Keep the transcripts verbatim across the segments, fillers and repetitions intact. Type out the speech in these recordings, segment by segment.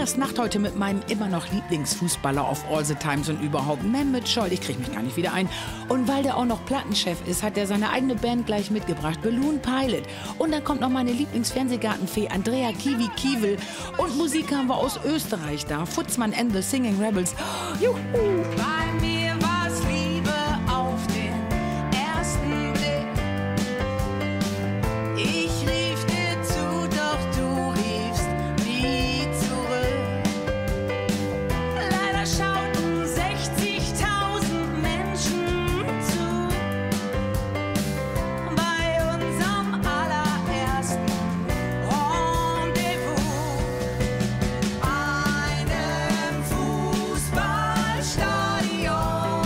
Inas Nacht heute mit meinem immer noch Lieblingsfußballer of all the times und überhaupt, Mehmet Scholl. Ich kriege mich gar nicht wieder ein. Und weil der auch noch Plattenchef ist, hat er seine eigene Band gleich mitgebracht, Balloon Pilot. Und dann kommt noch meine Lieblingsfernsehgartenfee Andrea Kiwi-Kiewel. Und Musik haben wir aus Österreich da, Fuzzman and The Singin' Rebels. Juhu! Bei mir war's Liebe auf den ersten Blick. Ich rief dir zu, doch du riefst nie zurück. Leider schauten sechzigtausend Menschen zu bei unserem allerersten Rendezvous. Einem Fußballstadion.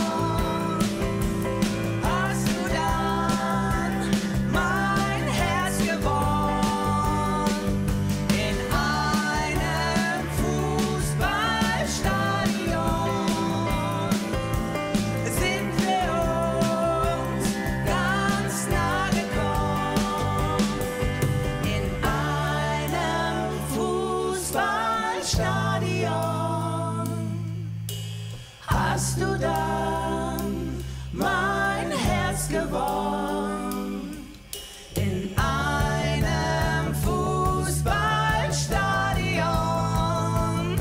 Hast du dann mein Herz gewonnen? In einem Fußballstadion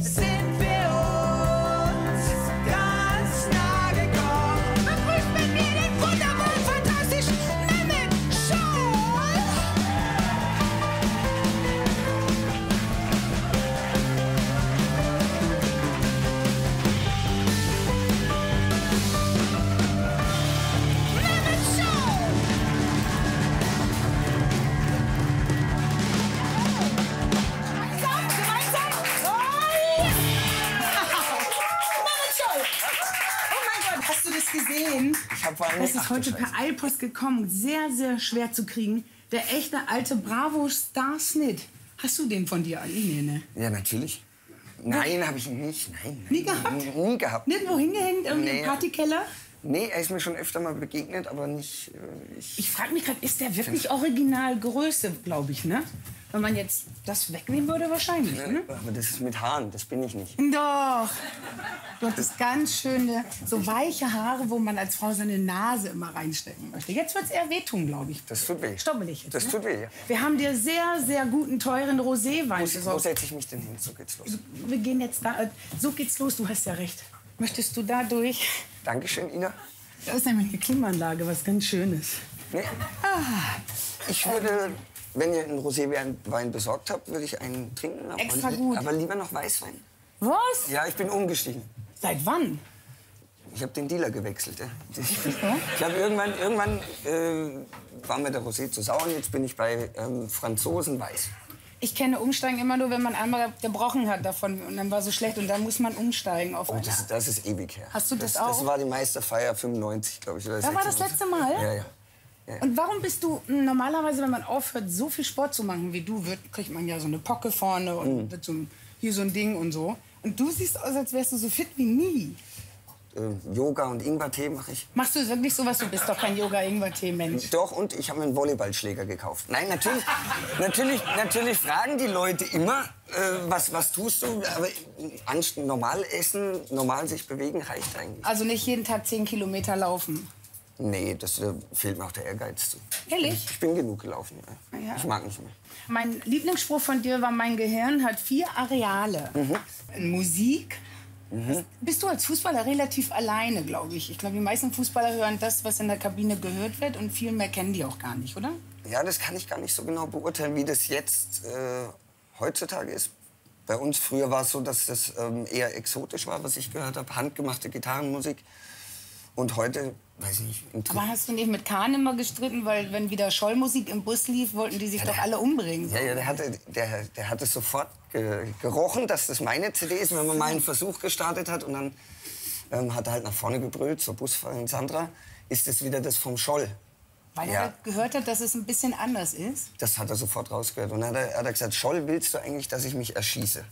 sind wir uns ganz nah gekommen. Begrüßt mit mir den wundervollen, fantastischen Mehmet Scholl. Hast du das gesehen? Ich habe vorhin. Das ist heute per Eilpost gekommen. Sehr, sehr schwer zu kriegen. Der echte alte Bravo-Star-Snit. Hast du den von dir, Aline? Ne? Ja, natürlich. Nein, habe ich ihn nicht. Nein, nie gehabt? Nie gehabt. Nirgendwo hingehängt? Irgendwie im Partykeller? Nee, er ist mir schon öfter mal begegnet, aber nicht. Äh, ich ich frage mich gerade, ist der wirklich Originalgröße, glaube ich, ne? Wenn man jetzt das wegnehmen würde, wahrscheinlich, ne? Aber das ist mit Haaren, das bin ich nicht. Doch! Du hattest ganz schöne, so weiche Haare, wo man als Frau seine Nase immer reinstecken möchte. Jetzt wird es eher wehtun, glaube ich. Das tut weh. Stoppelig jetzt, Das ne? tut weh, ja. Wir haben dir sehr, sehr guten, teuren Roséwein. Wo, wo setze ich mich denn hin? So geht's los. Wir gehen jetzt da, so geht's los, du hast ja recht. Möchtest du da durch? Dankeschön, Ina. Da ist nämlich eine Klimaanlage, was ganz Schönes. Nee. Ah. Ich würde... Wenn ihr einen Roséwein besorgt habt, würde ich einen trinken. Aber extra gut. Aber lieber noch Weißwein. Was? Ja, ich bin umgestiegen. Seit wann? Ich habe den Dealer gewechselt. Ja. Ich, bin, ich habe irgendwann, irgendwann äh, war mir der Rosé zu sauer. Jetzt bin ich bei ähm, Franzosen Weiß. Ich kenne Umsteigen immer nur, wenn man einmal gebrochen hat davon und dann war so schlecht und dann muss man umsteigen auf. Oh, das, das ist ewig her. Hast du das, das auch? Das war die Meisterfeier fünfundneunzig, glaube ich. Oder da war das letzte Mal? Ja, ja. Und warum bist du normalerweise, wenn man aufhört, so viel Sport zu machen wie du, wird, kriegt man ja so eine Pocke vorne und mm. so, hier so ein Ding und so. Und du siehst aus, als wärst du so fit wie nie. Äh, Yoga und Ingwertee mache ich. Machst du wirklich sowas? Du bist doch kein Yoga-Ingwertee-Mensch. Doch, und ich habe einen Volleyballschläger gekauft. Nein, natürlich, natürlich, natürlich fragen die Leute immer, äh, was, was tust du? Aber normal essen, normal sich bewegen reicht eigentlich. Also nicht jeden Tag zehn Kilometer laufen? Nee, das äh, fehlt mir auch der Ehrgeiz zu. Ehrlich? Ich bin genug gelaufen. Ja. Ja. Ich mag nicht mehr. Mein Lieblingsspruch von dir war, mein Gehirn hat vier Areale. Mhm. Musik. Mhm. Bist du als Fußballer relativ alleine, glaube ich. Ich glaube, die meisten Fußballer hören das, was in der Kabine gehört wird. Und viel mehr kennen die auch gar nicht, oder? Ja, das kann ich gar nicht so genau beurteilen, wie das jetzt äh, heutzutage ist. Bei uns früher war es so, dass das ähm, eher exotisch war, was ich gehört habe. Handgemachte Gitarrenmusik. Und heute... Weiß nicht, aber hast du nicht mit Kahn immer gestritten, weil wenn wieder Schollmusik im Bus lief, wollten die sich ja, doch alle umbringen? So. Ja, ja, der hatte, der, der hatte sofort ge gerochen, dass das meine C D ist, wenn man mal einen Versuch gestartet hat. Und dann ähm, hat er halt nach vorne gebrüllt, zur Busfahrerin Sandra, ist das wieder das vom Scholl. Weil ja. er gehört hat, dass es ein bisschen anders ist? Das hat er sofort rausgehört. Und dann hat er, hat er gesagt, Scholl, willst du eigentlich, dass ich mich erschieße?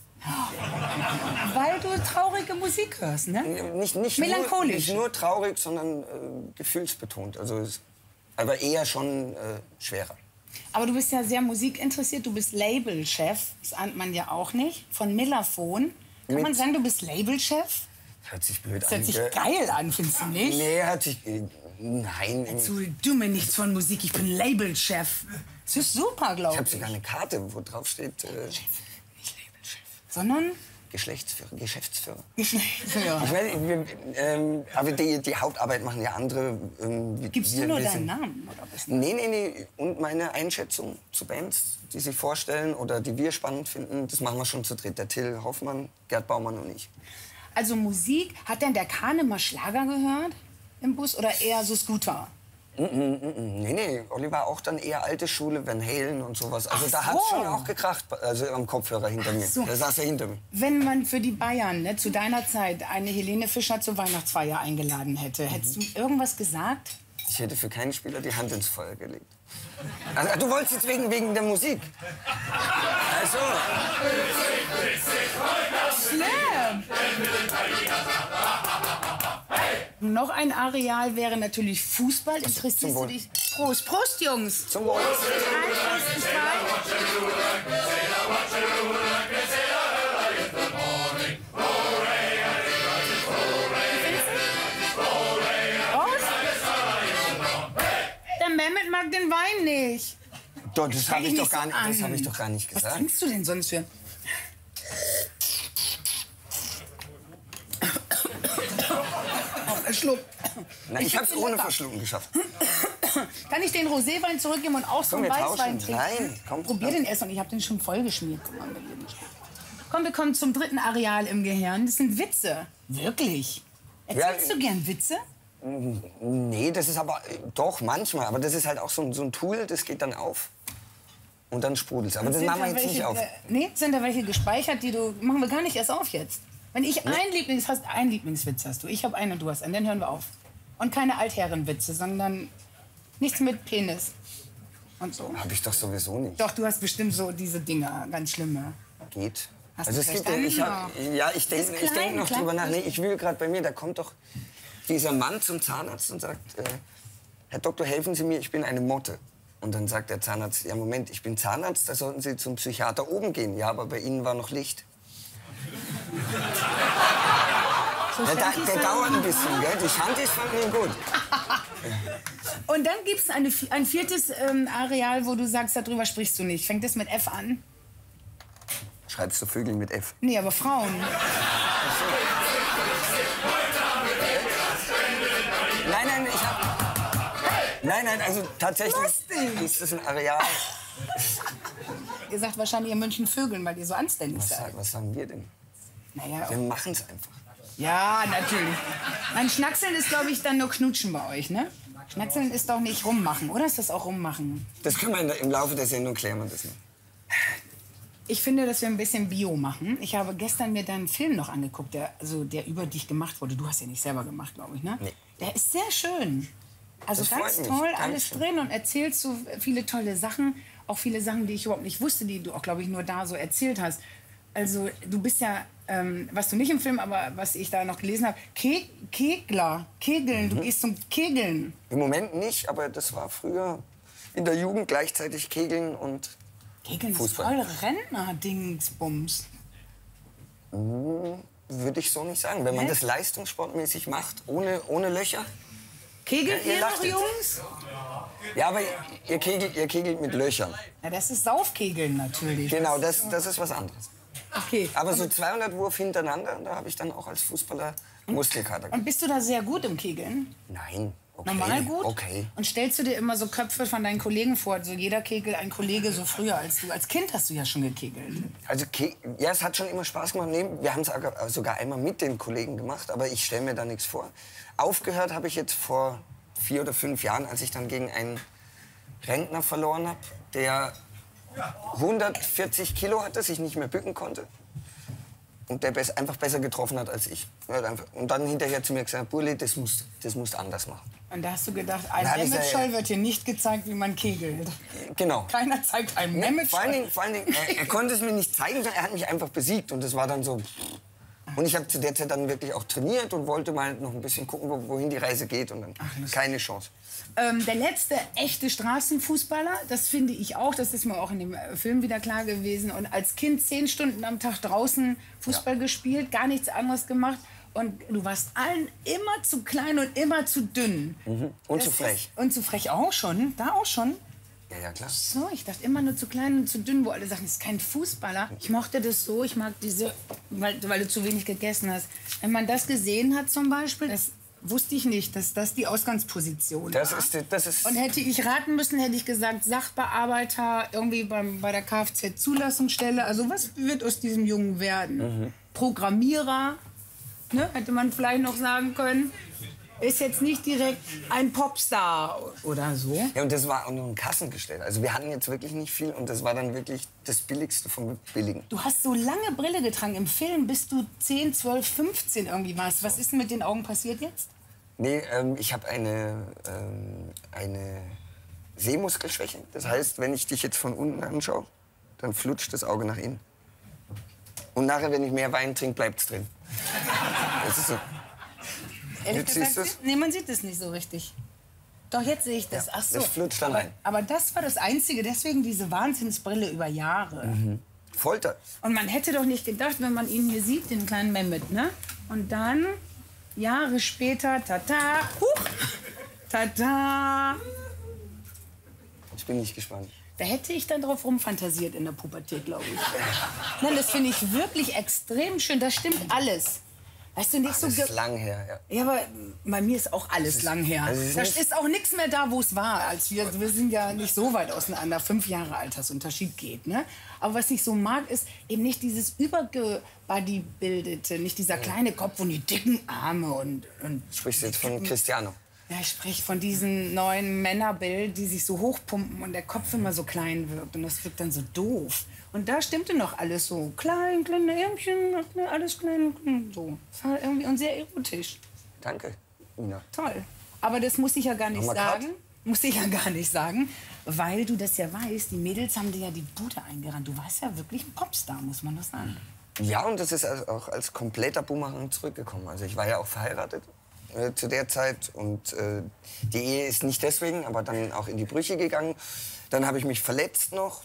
Weil du traurige Musik hörst, ne? Nicht, nicht melancholisch. Nur, nicht nur traurig, sondern äh, gefühlsbetont. Also, aber eher schon äh, schwerer. Aber du bist ja sehr musikinteressiert, du bist Labelchef, das ahnt man ja auch nicht, von Melafon. Kann Mit man sagen, du bist Labelchef? Hört sich blöd das an. Das hört sich geil an, findest du nicht? Nee, hört sich... Nein. Dazu, du mir nichts von Musik, ich bin Labelchef. Das ist super, glaube ich. Ich habe sogar eine Karte, wo drauf steht... Äh, Chef, nicht Labelchef. Sondern? Geschlechtsführer, Geschäftsführer. Geschäftsführer. Ich weiß, wir, ähm, aber die, die Hauptarbeit machen ja andere. Ähm, Gibst wir, du nur deinen Namen? Oder was? Nee, nee, nee. Und meine Einschätzung zu Bands, die sich vorstellen oder die wir spannend finden, das machen wir schon zu dritt. Der Till Hoffmann, Gerd Baumann und ich. Also Musik, hat denn der Kahn immer Schlager gehört im Bus oder eher so Scooter? Mm -mm, mm -mm. Nee, nee, Oliver auch dann eher alte Schule, Van Halen und sowas. Also ach da so. Hat's schon auch gekracht, also am Kopfhörer hinter mir. So. Da saß er hinter mir. Wenn man für die Bayern, ne, zu deiner Zeit eine Helene Fischer zur Weihnachtsfeier eingeladen hätte, mhm. hättest du irgendwas gesagt? Ich hätte für keinen Spieler die Hand ins Feuer gelegt. Also, du wolltest jetzt wegen, wegen der Musik. Also. Schlimm. Noch ein Areal wäre natürlich Fußball. Interessierst du dich? Prost, Prost, Jungs! Zum Wohl! Der Mehmet mag den Wein nicht. Doch, das habe ich, ich, so hab ich doch gar nicht gesagt. Was trinkst du denn sonst für? Schluck. Na, ich, ich hab's ohne Verschlucken geschafft. Kann ich den Roséwein zurückgeben und auch so einen Weißwein trinken? Nein, komm. Probier den erst und ich hab den schon voll geschmiert. Komm, wir kommen zum dritten Areal im Gehirn. Das sind Witze. Wirklich? Erzählst ja, du gern Witze? Nee, das ist aber doch manchmal. Aber das ist halt auch so ein, so ein Tool, das geht dann auf. Und dann sprudelt's. Aber das machen wir jetzt nicht auf. Nee, sind da welche gespeichert, die du... Machen wir gar nicht erst auf jetzt. Wenn ich einen Lieblings hast, einen Lieblingswitz hast du, ich habe einen und du hast einen, dann hören wir auf. Und keine Altherrenwitze, sondern nichts mit Penis und so. Habe ich doch sowieso nicht. Doch, du hast bestimmt so diese Dinger, ganz schlimme. Geht. Hast also du es gibt, ich hab, ja, ich denke ich denk noch klein, drüber nach. Nee, ich will gerade bei mir, da kommt doch dieser Mann zum Zahnarzt und sagt, äh, Herr Doktor, helfen Sie mir, ich bin eine Motte. Und dann sagt der Zahnarzt, ja Moment, ich bin Zahnarzt, da sollten Sie zum Psychiater oben gehen. Ja, aber bei Ihnen war noch Licht. So der, der, der dauert ein bisschen, gell? Die Shanties fanden ihn gut. Und dann gibt es eine, ein viertes ähm, Areal, wo du sagst, darüber sprichst du nicht. Fängt das mit F an? Schreibst du Vögel mit F? Nee, aber Frauen. Nein, nein, ich hab... Nein, nein, also tatsächlich ist das ein Areal... Ihr sagt wahrscheinlich in München Vögeln, weil ihr so anständig was, seid. Was sagen wir denn? Naja, wir machen es einfach. Ja, natürlich. Mein Schnackseln ist, glaube ich, dann nur Knutschen bei euch, ne? Schnackseln ist doch nicht rummachen, oder? Ist das auch rummachen? Das können wir im Laufe der Sendung klären. Das nicht. Ich finde, dass wir ein bisschen Bio machen. Ich habe gestern mir deinen Film noch angeguckt, der, also, der über dich gemacht wurde. Du hast ja nicht selber gemacht, glaube ich, ne? Nee. Der ist sehr schön. Also das ganz toll, Dankeschön. Alles drin und erzählst so viele tolle Sachen. Auch viele Sachen, die ich überhaupt nicht wusste, die du auch, glaube ich, nur da so erzählt hast. Also du bist ja, ähm, was du nicht im Film, aber was ich da noch gelesen habe, Ke Kegler, Kegeln, mhm. Du gehst zum Kegeln. Im Moment nicht, aber das war früher in der Jugend gleichzeitig Kegeln und Kegeln Fußball. Kegeln ist voll Rentner-Dingsbums. Hm, würde ich so nicht sagen. Wenn man Hä? das leistungssportmäßig macht, ohne, ohne Löcher. Kegelt ja, ihr noch, Jungs? Ja, aber ihr kegelt, ihr kegelt mit Löchern. Ja, das ist Saufkegeln natürlich. Genau, das, das ist was anderes. Okay. Aber so zweihundert Wurf hintereinander, da habe ich dann auch als Fußballer Muskelkater. Und bist du da sehr gut im Kegeln? Nein. Okay. Normal gut? Okay. Und stellst du dir immer so Köpfe von deinen Kollegen vor? Also jeder Kegel, ein Kollege so früher als du. Als Kind hast du ja schon gekegelt. Also Ke ja, es hat schon immer Spaß gemacht. Nee, wir haben es sogar einmal mit den Kollegen gemacht, aber ich stelle mir da nichts vor. Aufgehört habe ich jetzt vor vier oder fünf Jahren, als ich dann gegen einen Rentner verloren habe, der hundertvierzig Kilo hatte, sich nicht mehr bücken konnte. Und der einfach besser getroffen hat als ich. Und dann hinterher zu mir gesagt, Burli, das musst, das musst du anders machen. Und da hast du gedacht, ein Mehmet Scholl wird hier nicht gezeigt, wie man kegelt. Genau. Keiner zeigt einem Mehmet Scholl. Vor allen Dingen, vor allen Dingen er, er konnte es mir nicht zeigen, sondern er hat mich einfach besiegt. Und das war dann so, Und ich habe zu der Zeit dann wirklich auch trainiert und wollte mal noch ein bisschen gucken, wohin die Reise geht. Und dann Ach, keine Chance. Ähm, der letzte echte Straßenfußballer, das finde ich auch, das ist mir auch in dem Film wieder klar gewesen. Und als Kind zehn Stunden am Tag draußen Fußball ja. gespielt, gar nichts anderes gemacht. Und du warst allen immer zu klein und immer zu dünn. Mhm. Und das zu frech. Ist, und zu frech auch schon, da auch schon. Ja, ja, klar. So, ich dachte immer nur zu klein und zu dünn, wo alle sagen, das ist kein Fußballer. Ich mochte das so, ich mag diese, weil, weil du zu wenig gegessen hast. Wenn man das gesehen hat zum Beispiel, das wusste ich nicht, dass das die Ausgangsposition das war. Ist, das ist und hätte ich raten müssen, hätte ich gesagt, Sachbearbeiter, irgendwie beim, bei der Kfz-Zulassungsstelle. Also was wird aus diesem Jungen werden? Mhm. Programmierer, ne, hätte man vielleicht noch sagen können. Ist jetzt nicht direkt ein Popstar oder so. Ja, und das war auch nur ein Kassengestell. Also wir hatten jetzt wirklich nicht viel und das war dann wirklich das Billigste vom Billigen. Du hast so lange Brille getragen im Film, bis du zehn, zwölf, fünfzehn irgendwie warst. Was ist denn mit den Augen passiert jetzt? Nee, ähm, ich habe eine, ähm, eine Sehmuskelschwäche. Das heißt, wenn ich dich jetzt von unten anschaue, dann flutscht das Auge nach innen. Und nachher, wenn ich mehr Wein trinke, bleibt's drin. Das ist so. Ehrlich gesagt, nee, man sieht es nicht so richtig. Doch, jetzt sehe ich das. Ja, ach so. Das flutscht dann rein. Aber, aber das war das Einzige, deswegen diese Wahnsinnsbrille über Jahre. Mhm. Folter. Und man hätte doch nicht gedacht, wenn man ihn hier sieht, den kleinen Mehmet, ne? Und dann, Jahre später, tata, huch, tata. Ich bin nicht gespannt. Da hätte ich dann drauf rumfantasiert in der Pubertät, glaube ich. Nein, das finde ich wirklich extrem schön, das stimmt alles. Weißt du, nicht so ist lang her, ja. Ja, aber bei mir ist auch alles ist, lang her. Also ist da ist auch nichts mehr da, wo es war. Als wir, wir sind ja nicht so weit auseinander, fünf Jahre Altersunterschied geht. Ne? Aber was ich so mag, ist eben nicht dieses übergebodybildete, nicht dieser kleine Kopf und die dicken Arme. Und, und sprichst du jetzt von Cristiano? Ja, ich spreche von diesen neuen Männerbild, die sich so hochpumpen und der Kopf immer so klein wirkt. Und das wirkt dann so doof. Und da stimmte noch alles so. Klein, kleine Ärmchen, alles klein, klein, so. Das war irgendwie und sehr erotisch. Danke, Ina. Toll. Aber das muss ich ja gar nicht sagen. Grad? Muss ich ja gar nicht sagen, weil du das ja weißt. Die Mädels haben dir ja die Bude eingerannt. Du warst ja wirklich ein Popstar, muss man das sagen. Ja, und das ist auch als kompletter Boomerang zurückgekommen. Also ich war ja auch verheiratet. Äh, zu der Zeit und äh, die Ehe ist nicht deswegen, aber dann auch in die Brüche gegangen. Dann habe ich mich verletzt noch,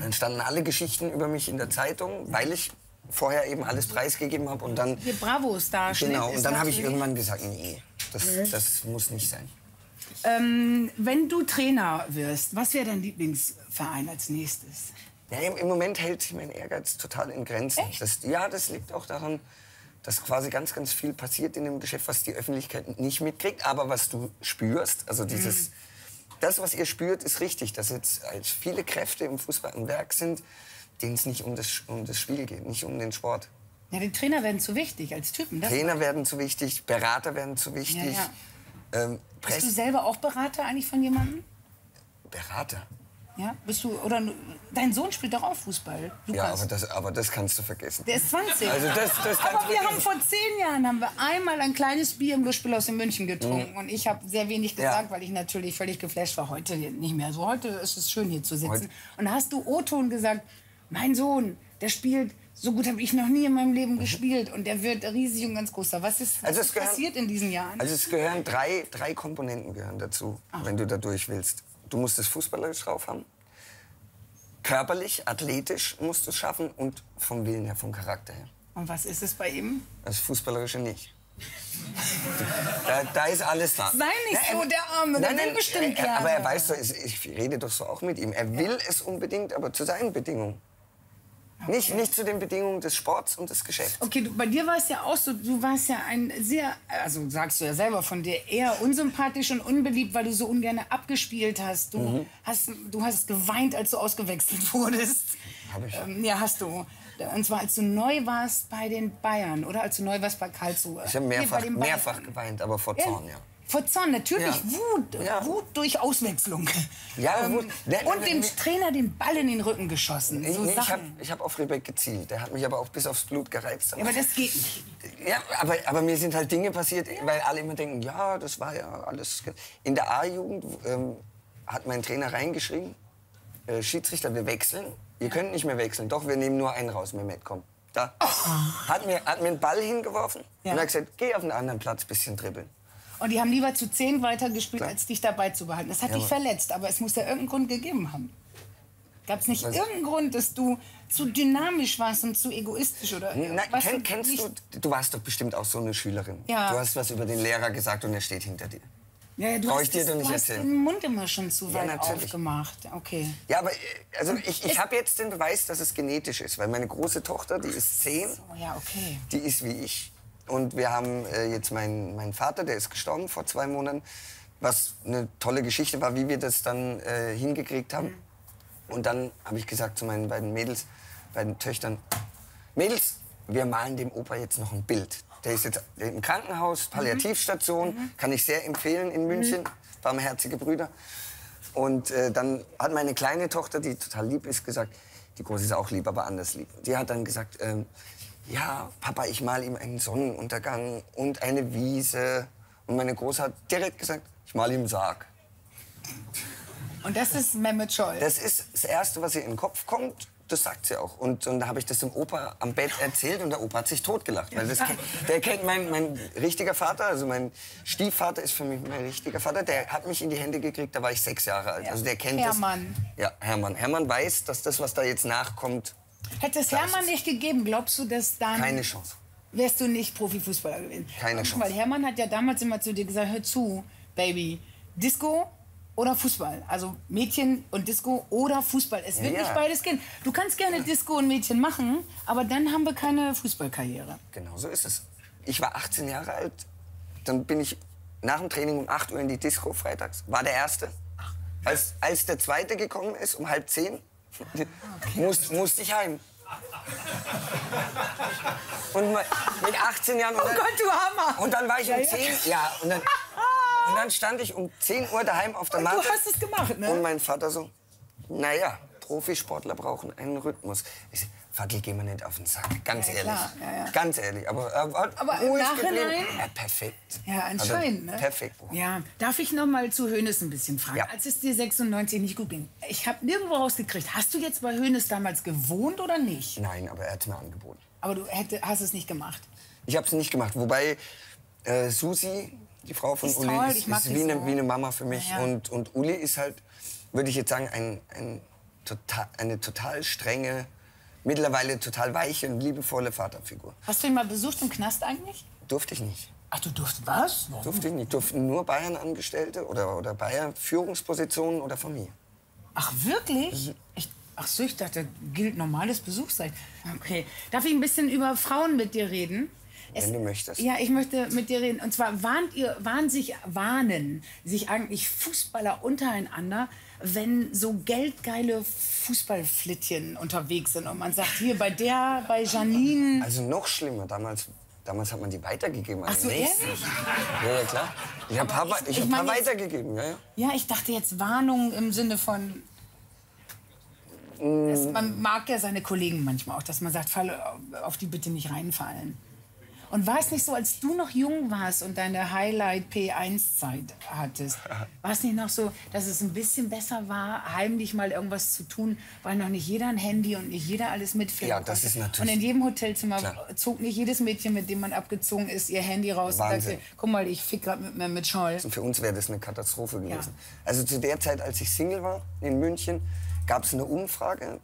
dann standen alle Geschichten über mich in der Zeitung, weil ich vorher eben alles preisgegeben habe und dann... Die Bravo-Star. Genau, und dann habe ich irgendwann gesagt, nee, das, das muss nicht sein. Ähm, wenn du Trainer wirst, was wäre dein Lieblingsverein als nächstes? Ja, im Moment hält sich mein Ehrgeiz total in Grenzen. Das, ja, das liegt auch daran... dass quasi ganz, ganz viel passiert in dem Geschäft, was die Öffentlichkeit nicht mitkriegt, aber was du spürst, also dieses, mhm. das, was ihr spürt, ist richtig, dass jetzt als viele Kräfte im Fußball im Werk sind, denen es nicht um das, um das Spiel geht, nicht um den Sport. Ja, die Trainer werden zu wichtig als Typen. Das Trainer werden zu wichtig, Berater werden zu wichtig. Ja, ja. Ähm, Bist du selber auch Berater eigentlich von jemandem? Berater? Ja, bist du, oder dein Sohn spielt doch auch Fußball, Lukas. Ja, aber das, aber das kannst du vergessen. Der ist zwanzig. Also das, das aber wir haben vor zehn Jahren haben wir einmal ein kleines Bier im Buschspielhaus in München getrunken. Mhm. Und ich habe sehr wenig gesagt, ja. weil ich natürlich völlig geflasht war. Heute nicht mehr so. Heute ist es schön, hier zu sitzen. Heute. Und da hast du O-Ton gesagt, mein Sohn, der spielt, so gut habe ich noch nie in meinem Leben mhm. gespielt. Und der wird riesig und ganz großer. Was ist, was also ist gehören, passiert in diesen Jahren? Also es gehören drei, drei Komponenten gehören dazu, Ach. wenn du da durch willst. Du musst es fußballerisch drauf haben, körperlich, athletisch musst du es schaffen und vom Willen her, vom Charakter her. Und was ist es bei ihm? Das Fußballerische nicht. da, da ist alles da. Sei nicht ja, so, der Arme, nein, der will bestimmt er, Aber er weiß doch, ich rede doch so auch mit ihm. Er will ja. es unbedingt, aber zu seinen Bedingungen. Okay. Nicht, nicht zu den Bedingungen des Sports und des Geschäfts. Okay, du, bei dir war es ja auch so, du warst ja ein sehr, also sagst du ja selber von dir, eher unsympathisch und unbeliebt, weil du so ungern abgespielt hast. Du, mhm. hast, du hast geweint, als du ausgewechselt wurdest. Hab ich. Ähm, ja, hast du. Und zwar, als du neu warst bei den Bayern oder als du neu warst bei Karlsruhe. Ich habe mehrfach, mehrfach geweint, aber vor Zorn, ja. ja. Vor Zorn, natürlich ja. Wut, ja. Wut durch Auswechslung. Ja, ähm, Wut. Ne, ne, und dem ne, Trainer den Ball in den Rücken geschossen. Ne, so ne, ich habe hab auf Rebek gezielt, der hat mich aber auch bis aufs Blut gereizt. Aber, ja, aber das geht nicht. Ja, aber, aber mir sind halt Dinge passiert, ja. weil alle immer denken, ja, das war ja alles... In der A-Jugend ähm, hat mein Trainer reingeschrieben, äh, Schiedsrichter, wir wechseln. Ihr ja. könnt nicht mehr wechseln, doch, wir nehmen nur einen raus, Mehmet, komm. Da. Oh. Hat mir, hat mir einen Ball hingeworfen, ja, und hat gesagt, geh auf einen anderen Platz, bisschen dribbeln. Und die haben lieber zu zehn weitergespielt, als dich dabei zu behalten. Das hat ja, dich verletzt, aber es muss ja irgendeinen Grund gegeben haben. Gab es nicht was? Irgendeinen Grund, dass du zu dynamisch warst und zu egoistisch? Oder na, kenn, kennst du, du warst doch bestimmt auch so eine Schülerin. Ja. Du hast was über den Lehrer gesagt und er steht hinter dir. Ja, ja, du Brauch hast, ich dir das, doch nicht du hast den Mund immer schon zu weit ja, aufgemacht. Okay. Ja, aber also ich, ich habe jetzt den Beweis, dass es genetisch ist. Weil meine große Tochter, die ist zehn, so, ja, okay, die ist wie ich. Und wir haben äh, jetzt meinen mein Vater, der ist gestorben vor zwei Monaten, was eine tolle Geschichte war, wie wir das dann äh, hingekriegt haben. Mhm. Und dann habe ich gesagt zu meinen beiden Mädels, beiden Töchtern, Mädels, wir malen dem Opa jetzt noch ein Bild. Der ist jetzt im Krankenhaus, Palliativstation, mhm, kann ich sehr empfehlen in München, mhm, barmherzige Brüder. Und äh, dann hat meine kleine Tochter, die total lieb ist, gesagt, die große ist auch lieb, aber anders lieb. Die hat dann gesagt, ähm, ja, Papa, ich mal ihm einen Sonnenuntergang und eine Wiese. Und meine Große hat direkt gesagt, ich mal ihm einen Sarg. Und das ist Mehmet Scholl. Das ist das Erste, was ihr in den Kopf kommt. Das sagt sie auch. Und, und da habe ich das dem Opa am Bett erzählt und der Opa hat sich totgelacht. Weil das, der kennt mein, mein richtiger Vater, also mein Stiefvater ist für mich mein richtiger Vater. Der hat mich in die Hände gekriegt, da war ich sechs Jahre alt. Also der kennt Hermann. Das. Ja, Hermann. Hermann weiß, dass das, was da jetzt nachkommt. Hätte es Hermann nicht gegeben, glaubst du, dass dann... Keine Chance. Wärst du nicht Profifußballer gewesen? Keine Chance. Weil Hermann hat ja damals immer zu dir gesagt, hör zu, Baby, Disco... oder Fußball, also Mädchen und Disco oder Fußball. Es wird ja nicht beides gehen. Du kannst gerne Disco und Mädchen machen, aber dann haben wir keine Fußballkarriere. Genau so ist es. Ich war achtzehn Jahre alt, dann bin ich nach dem Training um acht Uhr in die Disco freitags. War der Erste. Als, als der Zweite gekommen ist, um halb zehn, okay, musste musst ich heim. Und mit achtzehn Jahren... Und dann, oh Gott, du Hammer! Und dann war ich um zehn... Ja, und dann... Und dann stand ich um zehn Uhr daheim auf der Matte. Du hast es gemacht, ne? Und mein Vater so, naja, Profisportler brauchen einen Rhythmus. Ich so, Vati, geh mal nicht auf den Sack, ganz ja, ehrlich. Ja, ja. Ganz ehrlich, aber, aber, aber ruhig geblieben. Ja, perfekt. Ja, anscheinend, also, ne? Perfekt. Ja. Darf ich noch mal zu Hoeneß ein bisschen fragen? Ja. Als es dir sechsundneunzig nicht gut ging, ich habe nirgendwo rausgekriegt, hast du jetzt bei Hoeneß damals gewohnt oder nicht? Nein, aber er hat mir angeboten. Aber du hätte, hast es nicht gemacht? Ich habe es nicht gemacht, wobei äh, Susi... Die Frau von Uli ist, ist wie, eine, wie eine Mama für mich. Ja, ja. Und, und Uli ist halt, würde ich jetzt sagen, ein, ein total, eine total strenge, mittlerweile total weiche und liebevolle Vaterfigur. Hast du ihn mal besucht im Knast eigentlich? Durfte ich nicht. Ach, du durftest was? Warum? Durfte ich nicht. Durften nur Bayern-Angestellte oder, oder Bayern-Führungspositionen oder Familie. Ach, wirklich? Mhm. Ich, ach so, ich dachte, gilt normales Besuchsrecht. Okay. Darf ich ein bisschen über Frauen mit dir reden? Es, wenn du möchtest. Ja, ich möchte mit dir reden. Und zwar warnt ihr, warnen sich, warnen sich eigentlich Fußballer untereinander, wenn so geldgeile Fußballflittchen unterwegs sind und man sagt, hier bei der, bei Janine. Also noch schlimmer, damals, damals hat man die weitergegeben. Ach so, nächsten. Ehrlich? Ja, ja, klar. Ich habe ein paar, ich, ich ich hab paar jetzt, weitergegeben. Ja, ja, ja, ich dachte jetzt Warnung im Sinne von... Mm. Das, man mag ja seine Kollegen manchmal auch, dass man sagt, fall auf die bitte nicht reinfallen. Und war es nicht so, als du noch jung warst und deine Highlight-P eins Zeit hattest, war es nicht noch so, dass es ein bisschen besser war, heimlich mal irgendwas zu tun, weil noch nicht jeder ein Handy und nicht jeder alles mitfilmt? Ja, das ist natürlich... Und in jedem Hotelzimmer klar, zog nicht jedes Mädchen, mit dem man abgezogen ist, ihr Handy raus Wahnsinn. Und sagte, guck mal, ich fick gerade mit Mehmet Scholl. Also für uns wäre das eine Katastrophe gewesen. Ja. Also zu der Zeit, als ich Single war in München, gab es eine Umfrage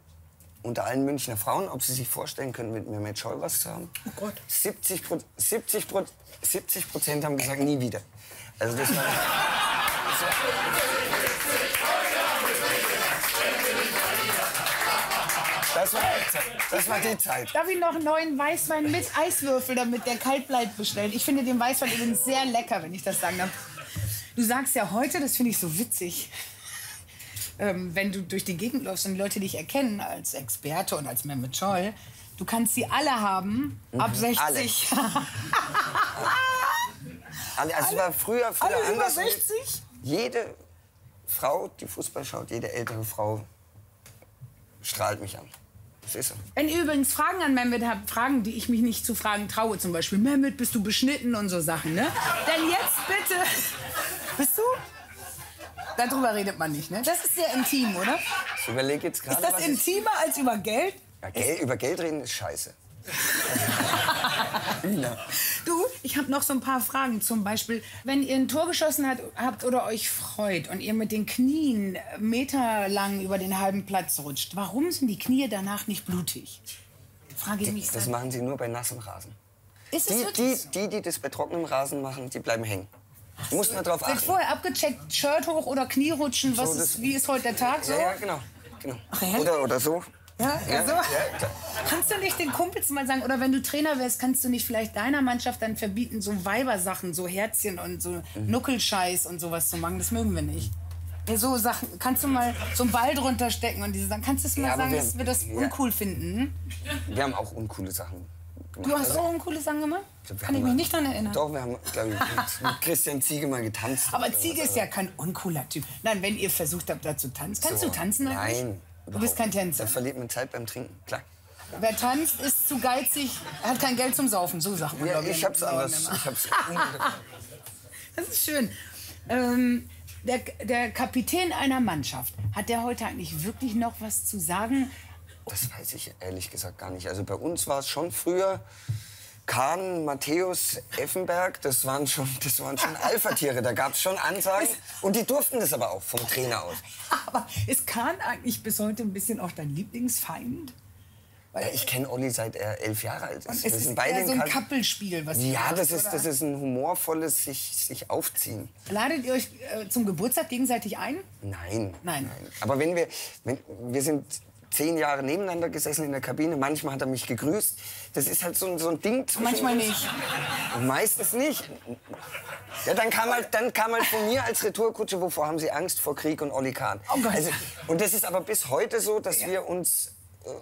unter allen Münchner Frauen, ob sie sich vorstellen können, mit Mehmet Scholl was zu haben. Oh Gott. siebzig Prozent haben gesagt, nie wieder. Also das war... Das war Das war, das war die Zeit. Darf ich noch einen neuen Weißwein mit Eiswürfel, damit der kalt bleibt, bestellen? Ich finde den Weißwein übrigens sehr lecker, wenn ich das sagen darf. Du sagst ja heute, das finde ich so witzig, Ähm, wenn du durch die Gegend läufst und die Leute dich erkennen als Experte und als Mehmet Scholl, du kannst sie alle haben, mhm, ab sechzig. Alle. Also alle, war früher, früher alle über sechzig? Jede Frau, die Fußball schaut, jede ältere Frau strahlt mich an. Das ist so. Wenn ihr übrigens Fragen an Mehmet habt, Fragen, die ich mich nicht zu fragen traue, zum Beispiel, Mehmet, bist du beschnitten und so Sachen, ne? Denn jetzt bitte, bist du? Darüber redet man nicht, ne? Das ist sehr intim, oder? Ich überlege jetzt gerade. Ist das intimer als über Geld? Ja, Geld? Über Geld reden ist scheiße. Du, ich habe noch so ein paar Fragen. Zum Beispiel, wenn ihr ein Tor geschossen hat, habt oder euch freut und ihr mit den Knien meterlang über den halben Platz rutscht, warum sind die Knie danach nicht blutig? Frage ich mich. Das dann. Machen sie nur bei nassem Rasen. Ist es die, die, so? die, die das bei trockenem Rasen machen, die bleiben hängen. Du musst mal drauf achten. Wird vorher abgecheckt, Shirt hoch oder Knie rutschen, was so, das, ist, wie ist heute der Tag so? Ja, ja genau. genau. Ach, ja? Oder, oder so. Ja, ja, so. Ja, kannst du nicht den Kumpels mal sagen, oder wenn du Trainer wärst, kannst du nicht vielleicht deiner Mannschaft dann verbieten, so Weibersachen, so Herzchen und so mhm. Nuckelscheiß und sowas zu machen? Das mögen wir nicht. Ja, so Sachen, kannst du mal so einen Ball drunter stecken und diese Sachen. Kannst du mal ja, sagen, wir, dass wir das ja. uncool finden? Wir haben auch uncoole Sachen gemacht. Du hast also, auch uncoole Sachen gemacht? Glaub, Kann ich mich mal, nicht daran erinnern. Doch, wir haben, glaube ich, mit Christian Ziege mal getanzt. Aber Ziege ist ja kein uncooler Typ. Nein, wenn ihr versucht habt, da zu tanzen. Kannst so, du tanzen eigentlich? Nein. Du bist kein Tänzer. Da verliert man Zeit beim Trinken, klar. Wer tanzt, ist zu geizig, hat kein Geld zum Saufen, so sagt man. Ja, ich hab's anders. Ich hab's das ist schön. Ähm, der, der Kapitän einer Mannschaft, hat der heute eigentlich wirklich noch was zu sagen? Das weiß ich ehrlich gesagt gar nicht. Also bei uns war es schon früher Kahn, Matthäus, Effenberg, das waren schon, das waren schon Alpha-Tiere. Da gab es schon Ansagen. Und die durften das aber auch vom Trainer aus. Aber ist Kahn eigentlich bis heute ein bisschen auch dein Lieblingsfeind? Weil ja, ich kenne Olli, seit er elf Jahre alt ist. Es ist beide eher so ein Kappelspiel, was Ja, das ist, das ist ein humorvolles sich, sich aufziehen. Ladet ihr euch äh, zum Geburtstag gegenseitig ein? Nein. Nein. Nein. Aber wenn wir, wenn, wir sind... zehn Jahre nebeneinander gesessen in der Kabine. Manchmal hat er mich gegrüßt. Das ist halt so ein, so ein Ding zwischen Manchmal uns. nicht. Und meistens nicht. Ja, dann kam halt, dann kam halt von mir als Retourkutsche, wovor haben Sie Angst? Vor Krieg und Oli Kahn. Oh Gott. Also, und das ist aber bis heute so, dass ja. wir uns,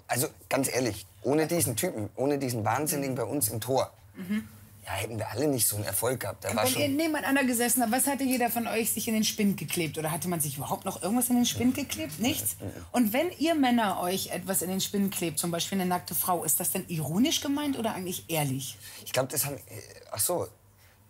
also ganz ehrlich, ohne diesen Typen, ohne diesen Wahnsinnigen bei uns im Tor, mhm. ja, hätten wir alle nicht so einen Erfolg gehabt. Da war wenn schon ihr nebeneinander gesessen habt, was hatte jeder von euch sich in den Spind geklebt? Oder hatte man sich überhaupt noch irgendwas in den Spind geklebt? Nichts? Und wenn ihr Männer euch etwas in den Spind klebt, zum Beispiel eine nackte Frau, ist das denn ironisch gemeint oder eigentlich ehrlich? Ich glaube, das haben... Ach so.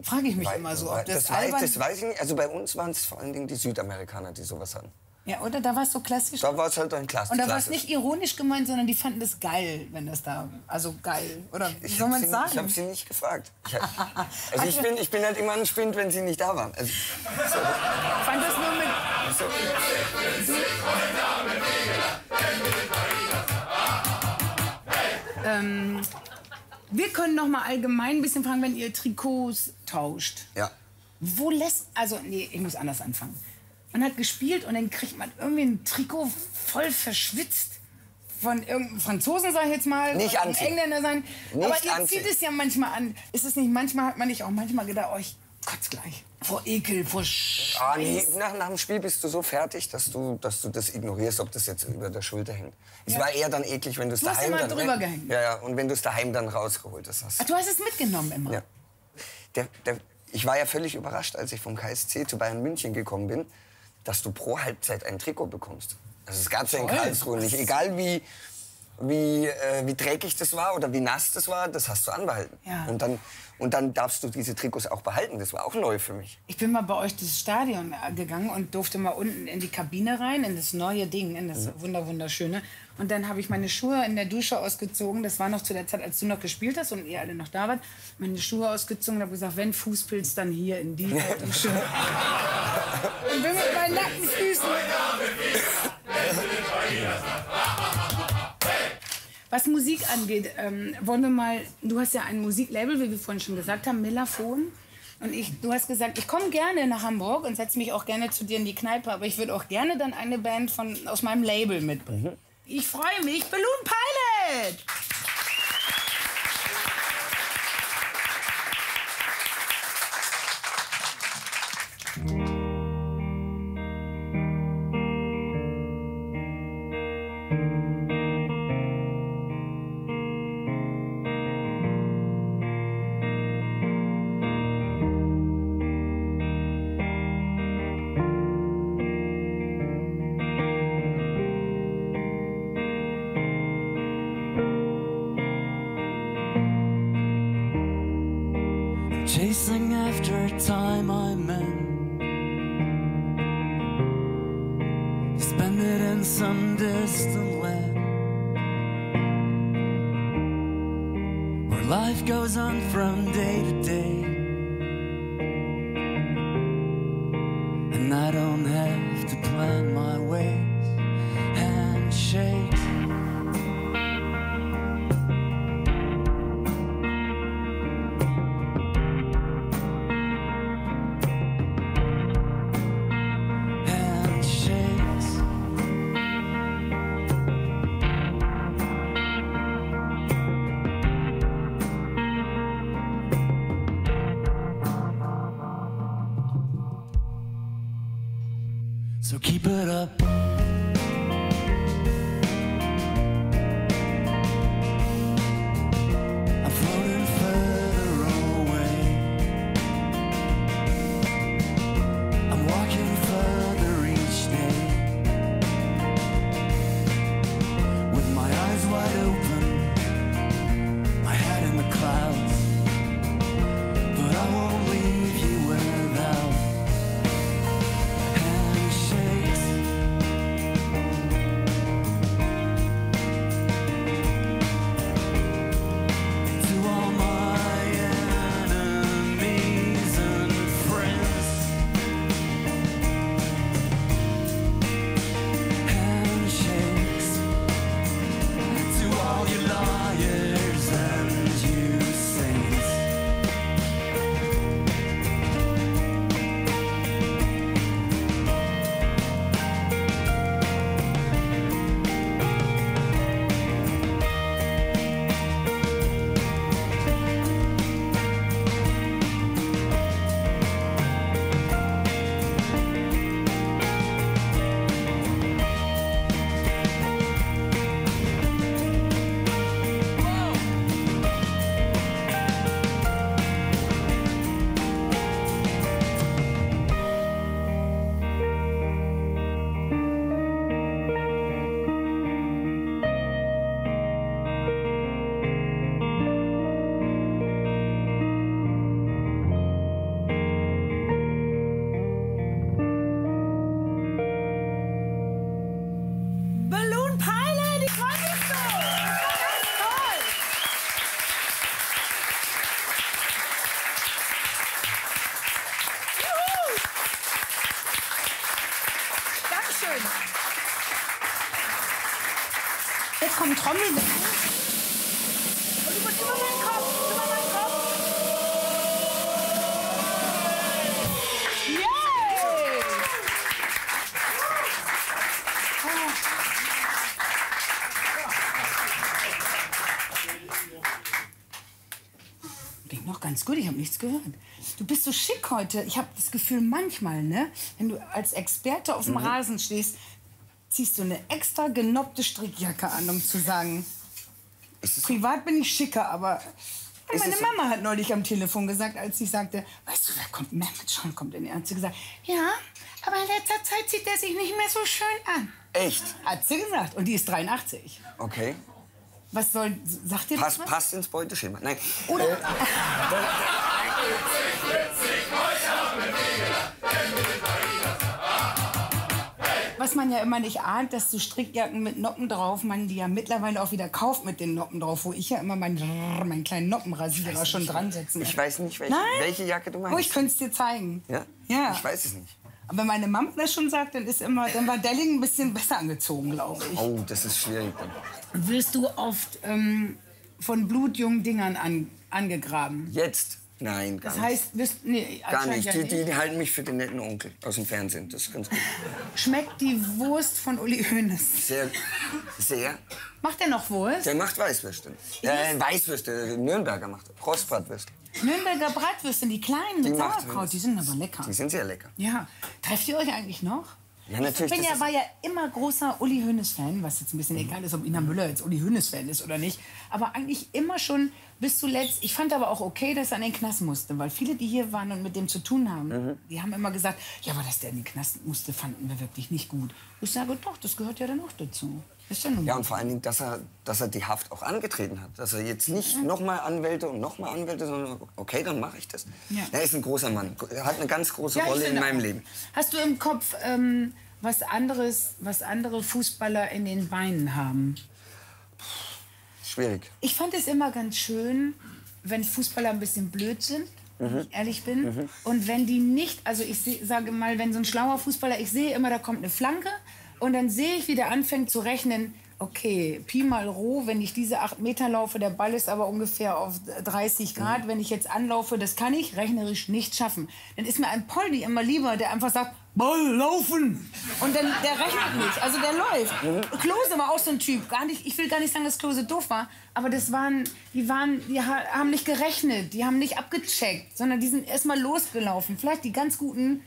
Frage ich mich weil, immer so, ob das, das albern... Weiß, das weiß ich nicht. Also bei uns waren es vor allen Dingen die Südamerikaner, die sowas hatten. Ja, oder? Da war es so klassisch. Da war es halt ein klassisch. Und da war es nicht ironisch gemeint, sondern die fanden das geil, wenn das da... Also geil, oder wie soll man es sagen? Ich habe sie nicht gefragt. Ich hab, also ich bin, ich bin halt immer ein Spind, wenn sie nicht da waren. Also, so. Ich fand das nur mit... So. Ähm, wir können noch mal allgemein ein bisschen fragen, wenn ihr Trikots tauscht. Ja. Wo lässt... Also, nee, ich muss anders anfangen. Man hat gespielt und dann kriegt man irgendwie ein Trikot voll verschwitzt. Von irgendeinem Franzosen, sag ich jetzt mal. Nicht anziehen. Engländer sein. Nicht Aber ihr anziehen. zieht es ja manchmal an. Ist es nicht, manchmal hat man nicht auch manchmal gedacht, oh, ich kotz gleich. Vor Ekel, vor Scheiß. Ah, nee. nach, nach dem Spiel bist du so fertig, dass du, dass du das ignorierst, ob das jetzt über der Schulter hängt. Es ja. war eher dann eklig, wenn du es daheim immer dann... drüber gehängt. Ja, ja. Und wenn du es daheim dann rausgeholt hast. Ach, du hast es mitgenommen immer? Ja. Der, der, ich war ja völlig überrascht, als ich vom K S C zu Bayern München gekommen bin, dass du pro Halbzeit ein Trikot bekommst. Also es gab es ja in Karlsruhe nicht. Egal wie, wie, äh, wie dreckig das war oder wie nass das war, das hast du anbehalten. Ja. Und, dann, und dann darfst du diese Trikots auch behalten. Das war auch neu für mich. Ich bin mal bei euch ins Stadion gegangen und durfte mal unten in die Kabine rein, in das neue Ding, in das wunderwunderschöne. Und dann habe ich meine Schuhe in der Dusche ausgezogen. Das war noch zu der Zeit, als du noch gespielt hast und ihr alle noch da wart. Meine Schuhe ausgezogen und habe gesagt, wenn Fußpilz, dann hier in die Dusche. Und bin mit meinen nackten Füßen. Was Musik angeht, ähm, wollen wir mal, du hast ja ein Musiklabel, wie wir vorhin schon gesagt haben, Melafon. Und ich, du hast gesagt, ich komme gerne nach Hamburg und setze mich auch gerne zu dir in die Kneipe, aber ich würde auch gerne dann eine Band von, aus meinem Label mitbringen. Ich freue mich, Balloon Pilot! Chasing after time I meant, spend it in some distant land. Life goes on from day to day, and I don't have to plan my ways. Handshakes, so keep it up. I'm floating further away, I'm walking further each day, with my eyes wide open, my head in the clouds, but I won't leave you without. Jetzt kommen Trommeln. Und du musst immer meinen Kopf, immer meinen Kopf. Yay! Oh. Klingt noch ganz gut, ich habe nichts gehört. Du bist so schick heute. Ich habe das Gefühl manchmal, ne, wenn du als Experte auf dem mhm. Rasen stehst, ziehst du eine extra genoppte Strickjacke an, um zu sagen, privat bin ich schicker, aber meine Mama hat neulich am Telefon gesagt, als ich sagte, weißt du, da kommt Mehmet Scholl, kommt in Ernst, gesagt, ja, aber in letzter Zeit sieht er sich nicht mehr so schön an. Echt? Hat sie gesagt. Und die ist dreiundachtzig. Okay. Was soll, sagt ihr das? Passt ins Beuteschema. Nein. Oder? Was man ja immer nicht ahnt, dass du Strickjacken mit Noppen drauf, man die ja mittlerweile auch wieder kauft mit den Noppen drauf, wo ich ja immer meinen, meinen kleinen Noppenrasierer schon dran setzen kann. Ich weiß nicht, welche, welche Jacke du meinst. Oh, ich könnte es dir zeigen. Ja? Ja. Ich weiß es nicht. Aber wenn meine Mama das schon sagt, dann, ist immer, dann war Delling ein bisschen besser angezogen, glaube ich. Oh, das ist schwierig. Wirst du oft ähm, von blutjungen Dingern an, angegraben? Jetzt? Nein, gar das heißt, nicht. Wirst, nee, gar nicht. Ja die, die, die halten mich für den netten Onkel aus dem Fernsehen. Das ist ganz gut. Schmeckt die Wurst von Uli Hoeneß? Sehr, sehr. Macht er noch Wurst? Der macht Weißwürste. Äh, Weißwürste, Nürnberger macht er. Rostbratwürste. Nürnberger Bratwürste, die kleinen mit die Sauerkraut, die sind aber lecker. Die sind sehr lecker. Ja. Trefft ihr euch eigentlich noch? Ja, natürlich. Ich bin ja, war ja immer großer Uli Hoeneß-Fan, was jetzt ein bisschen egal ist, ob Ina Müller jetzt Uli Hoeneß-Fan ist oder nicht. Aber eigentlich immer schon bis zuletzt. Ich fand aber auch okay, dass er in den Knast musste. Weil viele, die hier waren und mit dem zu tun haben, mhm. die haben immer gesagt, ja, aber dass der in den Knast musste, fanden wir wirklich nicht gut. Ich sage, doch, das gehört ja dann auch dazu. Ist ja, nun ja, und vor allen Dingen, dass er, dass er die Haft auch angetreten hat. Dass er jetzt nicht ja. noch mal Anwälte und noch mal Anwälte, sondern okay, dann mache ich das. Ja. Er ist ein großer Mann. Er hat eine ganz große ja, Rolle in meinem auch. Leben. Hast du im Kopf ähm, was anderes, was andere Fußballer in den Beinen haben? Schwierig. Ich fand es immer ganz schön, wenn Fußballer ein bisschen blöd sind, mhm. wenn ich ehrlich bin. Mhm. Und wenn die nicht, also ich seh, sage mal, wenn so ein schlauer Fußballer, ich sehe immer, da kommt eine Flanke und dann sehe ich, wie der anfängt zu rechnen, okay, Pi mal Rho, wenn ich diese acht Meter laufe, der Ball ist aber ungefähr auf dreißig Grad, mhm. wenn ich jetzt anlaufe, das kann ich rechnerisch nicht schaffen. Dann ist mir ein Poldi immer lieber, der einfach sagt, Ball laufen! Und dann, der rechnet nicht, also der läuft. Mhm. Klose war auch so ein Typ, gar nicht, ich will gar nicht sagen, dass Klose doof war, aber das waren, die waren, die haben nicht gerechnet, die haben nicht abgecheckt, sondern die sind erstmal losgelaufen. Vielleicht die ganz guten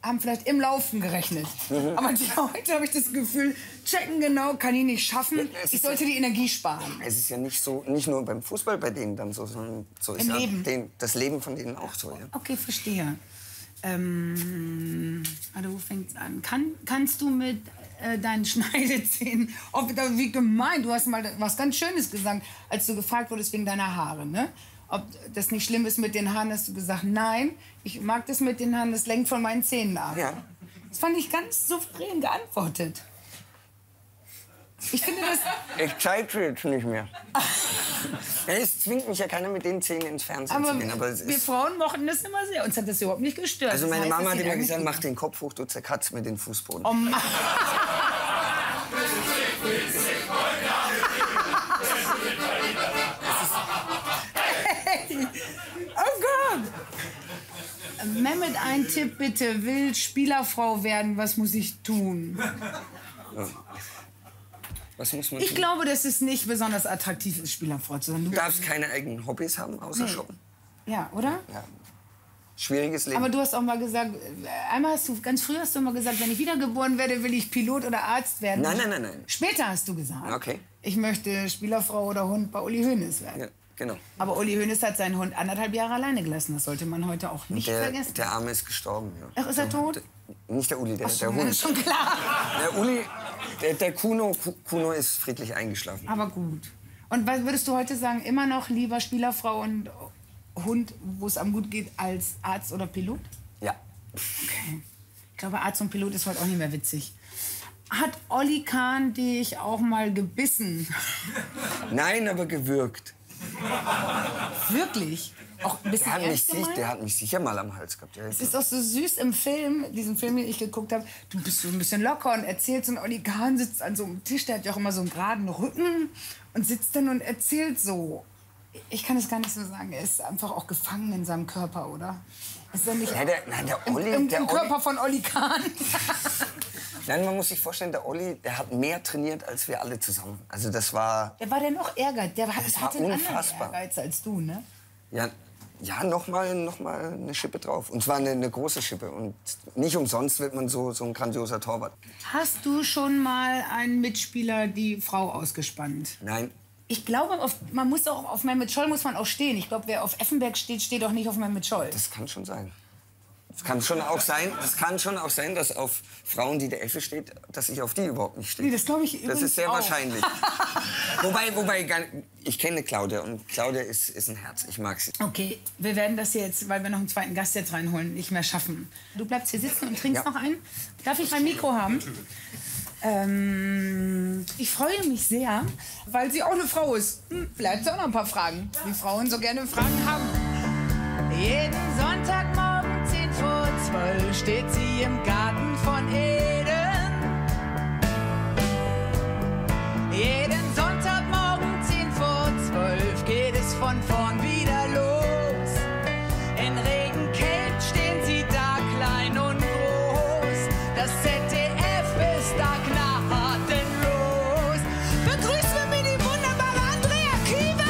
haben vielleicht im Laufen gerechnet. Mhm. Aber heute habe ich das Gefühl, checken genau, kann ich nicht schaffen. Ja, ich sollte ja, die Energie sparen. Es ist ja nicht so, nicht nur beim Fußball bei denen dann so, sondern so ist ja den, das Leben von denen auch so. Ja. Okay, verstehe. Ähm, also wo fängt's an? Kann, kannst du mit äh, deinen Schneidezähnen, ob, wie gemein, du hast mal was ganz Schönes gesagt, als du gefragt wurdest wegen deiner Haare, ne? Ob das nicht schlimm ist mit den Haaren, hast du gesagt, nein, ich mag das mit den Haaren, das lenkt von meinen Zähnen ab. Ja. Das fand ich ganz souverän geantwortet. Ich finde das... Ich zeige jetzt nicht mehr. Es zwingt mich ja keiner mit den Zähnen ins Fernsehen aber zu gehen. Aber es wir ist Frauen mochten das immer sehr, uns hat das überhaupt nicht gestört. Also meine das heißt, Mama hat immer gesagt, mach den Kopf hoch, du zerkratzt mir den Fußboden. Oh Mann. Mehmet, ein Tipp bitte. Will Spielerfrau werden, was muss ich tun? Ja. Was muss man ich tun? Glaube, dass es nicht besonders attraktiv ist, Spielerfrau zu sein. Du, du darfst keine eigenen Hobbys haben, außer nee. Shoppen. Ja, oder? Ja. Schwieriges Leben. Aber du hast auch mal gesagt, einmal hast du, ganz früh hast du mal gesagt, wenn ich wiedergeboren werde, will ich Pilot oder Arzt werden. Nein, nein, nein, nein. Später hast du gesagt, okay. Ich möchte Spielerfrau oder Hund bei Uli Hoeneß werden. Ja. Genau. Aber Uli Hoeneß hat seinen Hund anderthalb Jahre alleine gelassen. Das sollte man heute auch nicht der, vergessen. Der Arme ist gestorben. Ja. Ach, ist er tot? Der, nicht der Uli, der, Ach, der Hund. Ist schon klar. Der Uli, der, der Kuno, Kuno ist friedlich eingeschlafen. Aber gut. Und was würdest du heute sagen? Immer noch lieber Spielerfrau und Hund, wo es am gut geht, als Arzt oder Pilot? Ja. Okay. Ich glaube, Arzt und Pilot ist heute auch nicht mehr witzig. Hat Olli Kahn dich auch mal gebissen? Nein, aber gewürgt. Wirklich? Auch ein bisschen der, hat mich sich, der hat mich sicher mal am Hals gehabt. Es ist auch so süß im Film, diesen Film, den ich geguckt habe. Du bist so ein bisschen locker und erzählst. Und Olli Kahn sitzt an so einem Tisch, der hat ja auch immer so einen geraden Rücken. Und sitzt dann und erzählt so. Ich kann es gar nicht so sagen. Er ist einfach auch gefangen in seinem Körper, oder? Ist er nicht ja, der, nein, der Olli, im, im, der im Körper Olli. Von Olli Kahn? Nein, man muss sich vorstellen, der Olli, der hat mehr trainiert als wir alle zusammen. Also das war... Der war der noch ehrgeizig. Der hat, das war hatte einen unfassbar. Ehrgeiz als du, ne? Ja, ja noch, mal, noch mal eine Schippe drauf. Und zwar eine, eine große Schippe. Und nicht umsonst wird man so, so ein grandioser Torwart. Hast du schon mal einen Mitspieler die Frau ausgespannt? Nein. Ich glaube, auf, man muss auch, auf Mehmet Scholl muss man auch stehen. Ich glaube, wer auf Effenberg steht, steht auch nicht auf Mehmet Scholl. Das kann schon sein. Es kann schon auch sein, es kann schon auch sein, dass auf Frauen, die der Effe steht, dass ich auf die überhaupt nicht stehe. Nee, das glaube ich übrigens Das ist sehr auch. wahrscheinlich. wobei, wobei, ich kenne Claudia und Claudia ist, ist ein Herz. Ich mag sie. Okay, wir werden das jetzt, weil wir noch einen zweiten Gast jetzt reinholen, nicht mehr schaffen. Du bleibst hier sitzen und trinkst ja. noch einen. Darf ich mein Mikro haben? Ähm, ich freue mich sehr, weil sie auch eine Frau ist. Hm, vielleicht sind auch noch ein paar Fragen, die Frauen so gerne Fragen haben. Jeden Sonntagmorgen steht sie im Garten von Eden. Jeden Sonntagmorgen zehn vor zwölf geht es von vorn wieder los. In Regenkälte stehen sie da, klein und groß. Das Z D F ist da gnadenlos. Begrüßen wir die wunderbare Andrea Kiwi-Kiewel!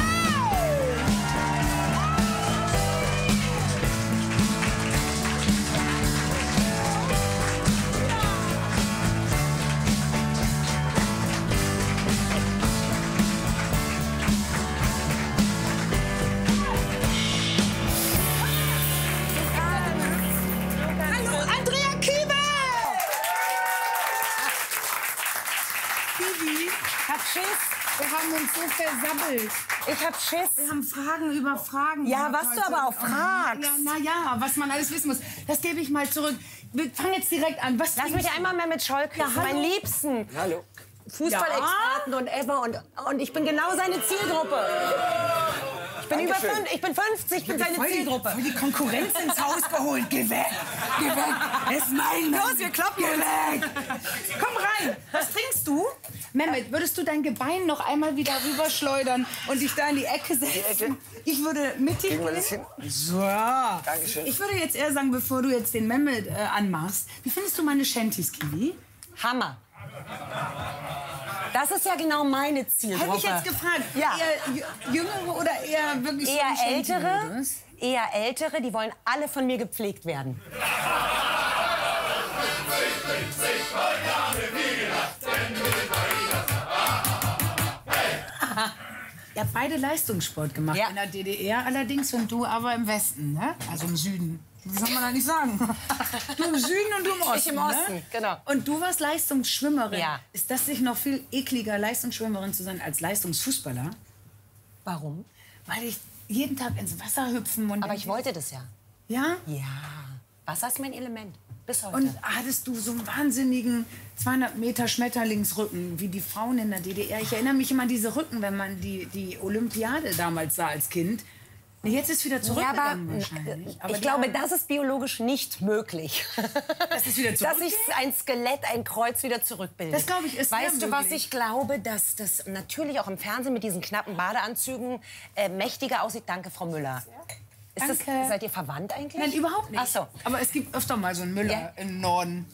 Wir haben uns so versammelt. Ich hab Schiss. Wir haben Fragen über Fragen. Ja, was du aber auch fragst. Ja, na ja, was man alles wissen muss. Das gebe ich mal zurück. Wir fangen jetzt direkt an. Was Lass mich du? einmal mehr mit Scholl küssen, ja, mein Liebsten. Hallo. Fußballexperten ja. und Ever und, und ich bin genau seine Zielgruppe. Ich bin über fünf, ich bin fünfzig, ich bin seine Zielgruppe. Die Konkurrenz ins Haus geholt. Geh weg, geh weg. Das ist mein Mann. Los, wir kloppen. Geh weg. Komm rein. Was trinkst du? Mehmet, würdest du dein Gebein noch einmal wieder rüberschleudern und dich da in die Ecke setzen? Ich würde mit dir gehen. So. Dankeschön. Ich würde jetzt eher sagen, bevor du jetzt den Mehmet äh, anmachst, wie findest du meine Shanties, Kiwi? Hammer. Das ist ja genau meine Zielgruppe. Hätte ich jetzt gefragt, ja. Eher Jüngere oder eher wirklich... Eher so Ältere, eher Ältere, die wollen alle von mir gepflegt werden. Ihr habt beide Leistungssport gemacht, ja. In der D D R allerdings und du aber im Westen, ne? Also im Süden. Das kann man da nicht sagen. Du im Süden und du im Osten. Ich im Osten, ne? Genau. Und du warst Leistungsschwimmerin. Ja. Ist das nicht noch viel ekliger, Leistungsschwimmerin zu sein als Leistungsfußballer? Warum? Weil ich jeden Tag ins Wasser hüpfen und... Aber ich wollte das ja. Ja? Ja. Wasser ist mein Element. Bis heute. Und hattest du so einen wahnsinnigen zweihundert Meter Schmetterlingsrücken, wie die Frauen in der D D R? Ich erinnere mich immer an diese Rücken, wenn man die, die Olympiade damals sah als Kind. Jetzt ist wieder zurückgegangen, ja, aber, aber ich glaube, das ist biologisch nicht möglich. Das ist wieder zurück? Dass ich ein Skelett, ein Kreuz wieder zurückbilde. Das glaube ich ist Weißt du, was ich glaube? Dass das natürlich auch im Fernsehen mit diesen knappen Badeanzügen äh, mächtiger aussieht. Danke, Frau Müller. Ist das, seid ihr verwandt eigentlich? Nein, überhaupt nicht. Ach so. Aber es gibt öfter mal so einen Müller, ja. Im Norden.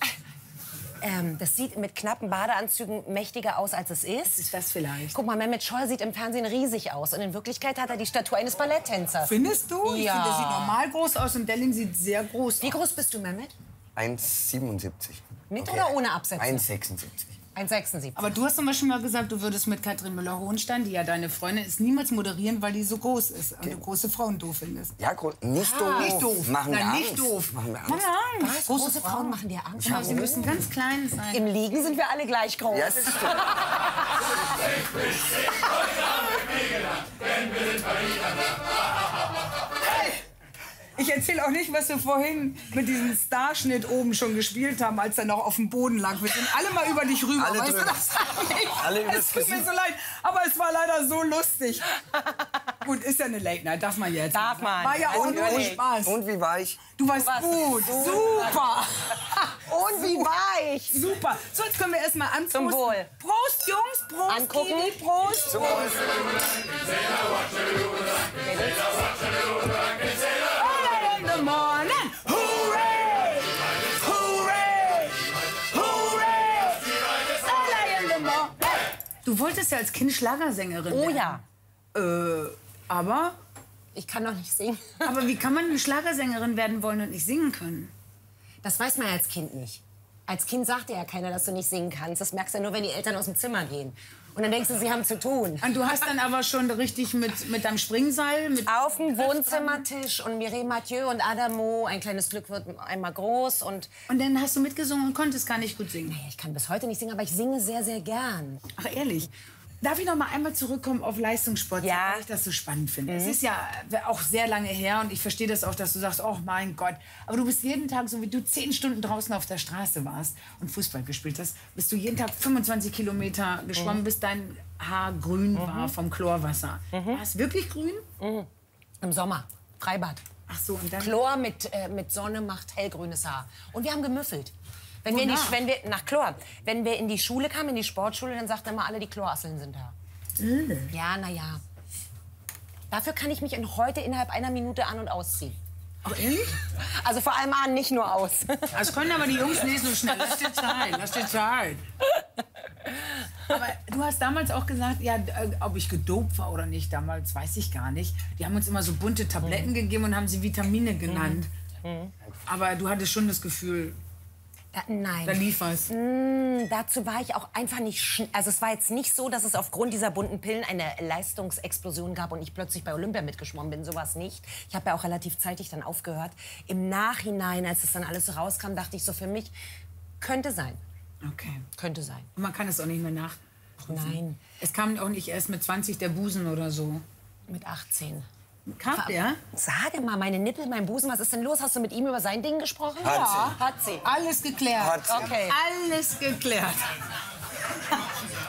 Ähm, das sieht mit knappen Badeanzügen mächtiger aus, als es ist. Das ist das vielleicht. Guck mal, Mehmet Scholl sieht im Fernsehen riesig aus. Und in Wirklichkeit hat er die Statur eines Balletttänzers. Findest du? Ja. Ich finde, der sieht normal groß aus und Berlin sieht sehr groß aus. Wie groß bist du, Mehmet? eins Komma siebenundsiebzig. Mit okay. Oder ohne Absätze? eins Komma sechsundsiebzig. eins Komma sechsundsiebzig. Aber du hast zum Beispiel mal gesagt, du würdest mit Katrin Müller-Hohenstein, die ja deine Freundin ist, niemals moderieren, weil die so groß ist und du große Frauen doof findest. Ja, nicht ah, doof. Nicht doof. Machen wir Nein, nicht doof. Machen wir Angst. Angst. Was? Große, große Frauen, Frauen machen dir Angst. Ja, sie müssen ganz klein sein. Im Liegen sind wir alle gleich groß. Ja, das ist so. Ich erzähle auch nicht, was wir vorhin mit diesem Starschnitt oben schon gespielt haben, als er noch auf dem Boden lag. Wir sind alle mal über dich rüber, alle weißt drüber. Du das eigentlich? Alle es tut mir so leid, aber es war leider so lustig. Gut, ist ja eine Late Night, darf man jetzt. Darf man. War ja auch nur Spaß. Und wie war ich? Du warst gut, so super. Und wie war ich? Super. So, jetzt können wir erst mal anstoßen. Zum Wohl. Prost, Jungs, Prost, Angucken. Kiwi, Prost. Prost. Morning! Hooray! Hooray! Hooray! Du wolltest ja als Kind Schlagersängerin werden. Oh ja. Äh, aber? Ich kann doch nicht singen. Aber wie kann man eine Schlagersängerin werden wollen und nicht singen können? Das weiß man als Kind nicht. Als Kind sagt dir ja keiner, dass du nicht singen kannst. Das merkst du ja nur, wenn die Eltern aus dem Zimmer gehen. Und dann denkst du, sie haben zu tun. Und du hast dann aber schon richtig mit, mit deinem Springseil... Mit auf dem Wohnzimmertisch und Mireille Mathieu und Adamo. Ein kleines Glück wird einmal groß. Und, und dann hast du mitgesungen und konntest gar nicht gut singen. Naja, ich kann bis heute nicht singen, aber ich singe sehr, sehr gern. Ach, ehrlich? Darf ich noch mal einmal zurückkommen auf Leistungssport? Ja. Weil ich das so spannend finde. Mhm. Es ist ja auch sehr lange her und ich verstehe das auch, dass du sagst, oh mein Gott. Aber du bist jeden Tag, so wie du zehn Stunden draußen auf der Straße warst und Fußball gespielt hast, bist du jeden Tag fünfundzwanzig Kilometer geschwommen, mhm. Bis dein Haar grün mhm. war vom Chlorwasser. Mhm. War es wirklich grün? Mhm. Im Sommer, Freibad. Ach so, und dann? Chlor mit, äh, mit Sonne macht hellgrünes Haar. Und wir haben gemüffelt. Wenn wir, in die, wenn wir nach Chlor, wenn wir in die Schule kamen, in die Sportschule, dann sagten immer alle, die Chlorasseln sind da. Mm. Ja, na ja. Dafür kann ich mich in heute innerhalb einer Minute an- und ausziehen. Auch ehrlich? Also vor allem an, nicht nur aus. Das können aber die Jungs nicht so schnell. Lass dir Zeit, lass dir Zeit. Aber du hast damals auch gesagt, ja, ob ich gedopt war oder nicht, damals weiß ich gar nicht. Die haben uns immer so bunte Tabletten mhm. gegeben und haben sie Vitamine genannt. Mhm. Mhm. Aber du hattest schon das Gefühl... Da, nein. Da lief was. Mm, dazu war ich auch einfach nicht schnell. Also es war jetzt nicht so, dass es aufgrund dieser bunten Pillen eine Leistungsexplosion gab und ich plötzlich bei Olympia mitgeschwommen bin. Sowas nicht. Ich habe ja auch relativ zeitig dann aufgehört. Im Nachhinein, als es dann alles so rauskam, dachte ich so für mich, könnte sein. Okay. Könnte sein. Und man kann es auch nicht mehr nachprüfen. Nein. Es kam auch nicht erst mit zwanzig der Busen oder so. Mit achtzehn. Kam der? Sage mal, meine Nippel, mein Busen, was ist denn los? Hast du mit ihm über sein Ding gesprochen? Hat ja. Sie. Hat sie. Alles geklärt. Hat sie. Okay. Alles geklärt.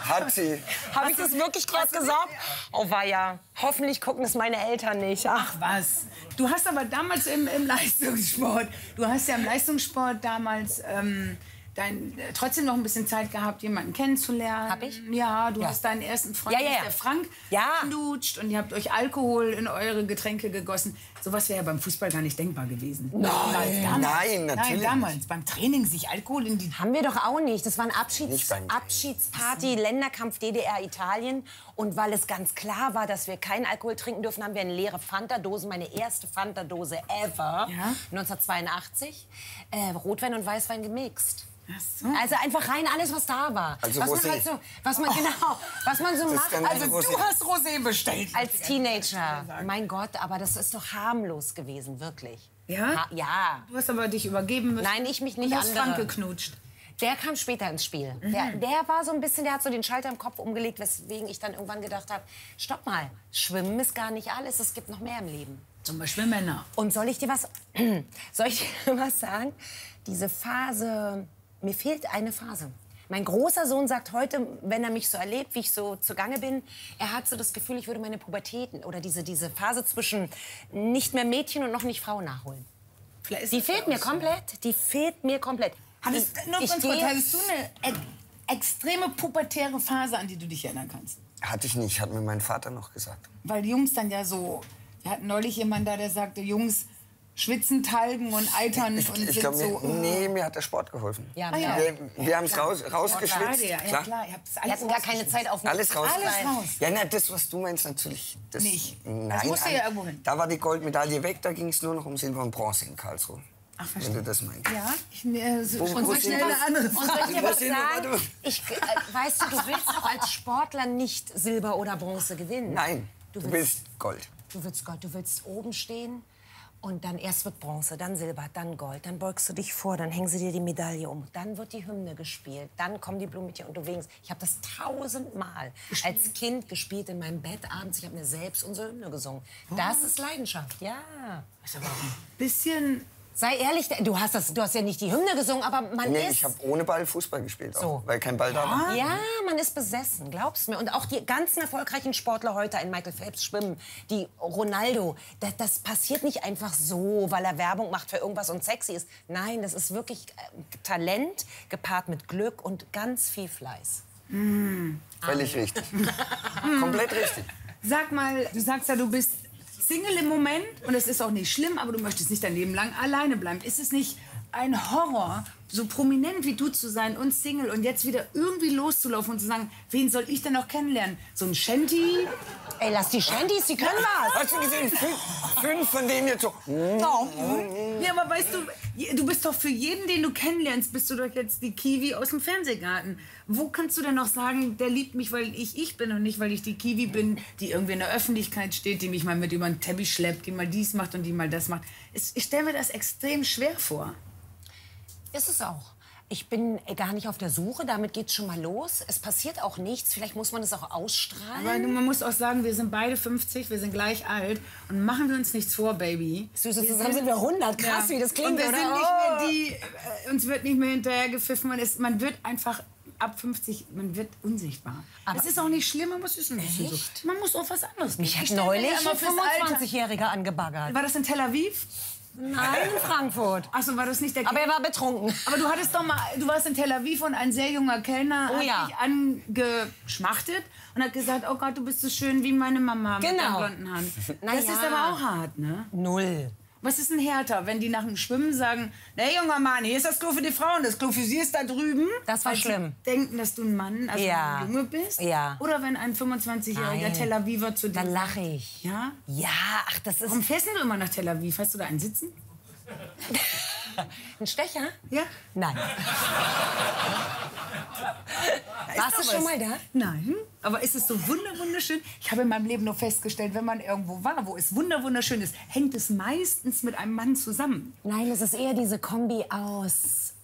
Hat sie. Habe ich das wirklich gerade gesagt? Oh weia. Hoffentlich gucken es meine Eltern nicht. Ach was. Du hast aber damals im, im Leistungssport, du hast ja im Leistungssport damals ähm, dein, äh, trotzdem noch ein bisschen Zeit gehabt, jemanden kennenzulernen. Hab ich? Ja, du ja. hast deinen ersten Freund, ja, ja, ja. der Frank, ja. knutscht und ihr habt euch Alkohol in eure Getränke gegossen. Sowas wäre ja beim Fußball gar nicht denkbar gewesen. Nein, damals, nein, natürlich. Nein, damals beim Training sich Alkohol in die... Haben wir doch auch nicht. Das war ein Abschieds Abschiedsparty, Länderkampf D D R, Italien. Und weil es ganz klar war, dass wir keinen Alkohol trinken dürfen, haben wir eine leere Fanta-Dose, meine erste Fanta-Dose ever, ja? neunzehnhundertzweiundachtzig, äh, Rotwein und Weißwein gemixt. So. Also einfach rein alles, was da war. Also was man halt so, was man, oh. genau, was man so macht. Also Rosé. Du hast Rosé bestellt. Als Teenager. Mein Gott, aber das ist doch harmlos gewesen, wirklich. Ja? Ha ja. Du hast aber dich übergeben müssen. Nein, ich mich nicht. Du hast Frank geknutscht. Der kam später ins Spiel. Mhm. Der, der war so ein bisschen, der hat so den Schalter im Kopf umgelegt, weswegen ich dann irgendwann gedacht habe, stopp mal, Schwimmen ist gar nicht alles, es gibt noch mehr im Leben. Zum Beispiel Männer. Und soll ich dir was, soll ich dir was sagen? Diese Phase... Mir fehlt eine Phase. Mein großer Sohn sagt heute, wenn er mich so erlebt, wie ich so zugange bin, er hat so das Gefühl, ich würde meine Pubertäten oder diese, diese Phase zwischen nicht mehr Mädchen und noch nicht Frau nachholen. Die fehlt mir komplett. Die fehlt mir komplett. Hattest, ich, nur ich ganz kurz, hattest du eine extreme pubertäre Phase, an die du dich erinnern kannst? Hatte ich nicht, hat mir mein Vater noch gesagt. Weil die Jungs dann ja so... Wir hatten neulich jemanden da, der sagte, Jungs... Schwitzen, talgen und eitern. Ich, ich, ich glaube, so, nee, mir hat der Sport geholfen. Ja, ah, ja. Wir, wir haben es raus, rausgeschwitzt. Ja, klar. Klar. Wir hatten gar keine Zeit auf alles raus. Alles raus. Ja, na, das, was du meinst, natürlich. Das, nicht. Nein, das musste ja irgendwo hin. Da war die Goldmedaille weg, da ging es nur noch um Silber und Bronze in Karlsruhe. Ach, verstehe. Wenn du das meinst. Ja, ich äh, so, wo, und so schnell eine andere Frage. Ich, was sagen? ich äh, Weißt du, du willst doch als Sportler nicht Silber oder Bronze gewinnen. Nein, du willst, du willst Gold. Du willst Gold, du willst oben stehen. Und dann erst wird Bronze, dann Silber, dann Gold, dann beugst du dich vor, dann hängen sie dir die Medaille um, dann wird die Hymne gespielt, dann kommen die Blumenmädchen und du winkst. Ich habe das tausendmal als Kind gespielt in meinem Bett abends. Ich habe mir selbst unsere Hymne gesungen. Das ist Leidenschaft, ja. Das ist aber auch ein bisschen... Sei ehrlich, du hast, das, du hast ja nicht die Hymne gesungen, aber man nee, ist... Ich habe ohne Ball Fußball gespielt, auch, so. Weil kein Ball ja. da war. Ja, man ist besessen, glaubst du mir. Und auch die ganzen erfolgreichen Sportler heute, ein Michael Phelps schwimmen, die Ronaldo, das, das passiert nicht einfach so, weil er Werbung macht für irgendwas und sexy ist. Nein, das ist wirklich Talent, gepaart mit Glück und ganz viel Fleiß. Mmh. Völlig richtig. Komplett richtig. Sag mal, du sagst ja, du bist... Single im Moment, und es ist auch nicht schlimm, aber du möchtest nicht dein Leben lang alleine bleiben. Ist es nicht ein Horror, so prominent wie du zu sein und Single und jetzt wieder irgendwie loszulaufen und zu sagen, wen soll ich denn noch kennenlernen? So ein Shanty? Ey, lass die Shanties, die können was. Hast du gesehen, fünf, fünf von denen jetzt so... Oh. Ja, aber weißt du, du bist doch für jeden, den du kennenlernst, bist du doch jetzt die Kiwi aus dem Fernsehgarten. Wo kannst du denn noch sagen, der liebt mich, weil ich ich bin und nicht, weil ich die Kiwi bin, die irgendwie in der Öffentlichkeit steht, die mich mal mit über den Teppich schleppt, die mal dies macht und die mal das macht. Ich stelle mir das extrem schwer vor. Ist es auch. Ich bin gar nicht auf der Suche, damit geht's schon mal los. Es passiert auch nichts, vielleicht muss man es auch ausstrahlen. Aber man muss auch sagen, wir sind beide fünfzig, wir sind gleich alt. Und machen wir uns nichts vor, Baby. Süß, wir zusammen sind wir hundert, krass, ja. wie das klingt, und wir oder? Sind nicht mehr die, äh, uns wird nicht mehr hinterher gepfiffen, man, ist, man wird einfach... Ab fünfzig, man wird unsichtbar. Aber es ist auch nicht schlimm, man muss es nicht so. Man muss auch was anderes. Mich hat neulich ein fünfundzwanzigjähriger angebaggert. War das in Tel Aviv? Nein, in Frankfurt. Ach so, war das nicht der Aber K er war betrunken. Aber du hattest doch mal, du warst in Tel Aviv und ein sehr junger Kellner oh, hat ja. dich angeschmachtet und hat gesagt, oh Gott, du bist so schön wie meine Mama genau. mit den blonden Haaren. Na das ja. ist aber auch hart, ne? Null. Was ist denn härter, wenn die nach dem Schwimmen sagen, na junger Mann, hier ist das Klo für die Frauen, das Klo für sie ist da drüben. Das war schlimm. Denken, dass du ein Mann, also ja. ein Junge bist. Ja. Oder wenn ein fünfundzwanzigjähriger Tel Aviver zu dir sagt. Dann lache ich. Ja? Ja, ach, das ist... Warum fährst du immer nach Tel Aviv? Hast du da einen Sitzen? Ein Stecher? Ja. Nein. Warst du schon mal da? Nein. Aber ist es so wunderschön? Ich habe in meinem Leben nur festgestellt, wenn man irgendwo war, wo es wunderschön ist, hängt es meistens mit einem Mann zusammen. Nein, es ist eher diese Kombi aus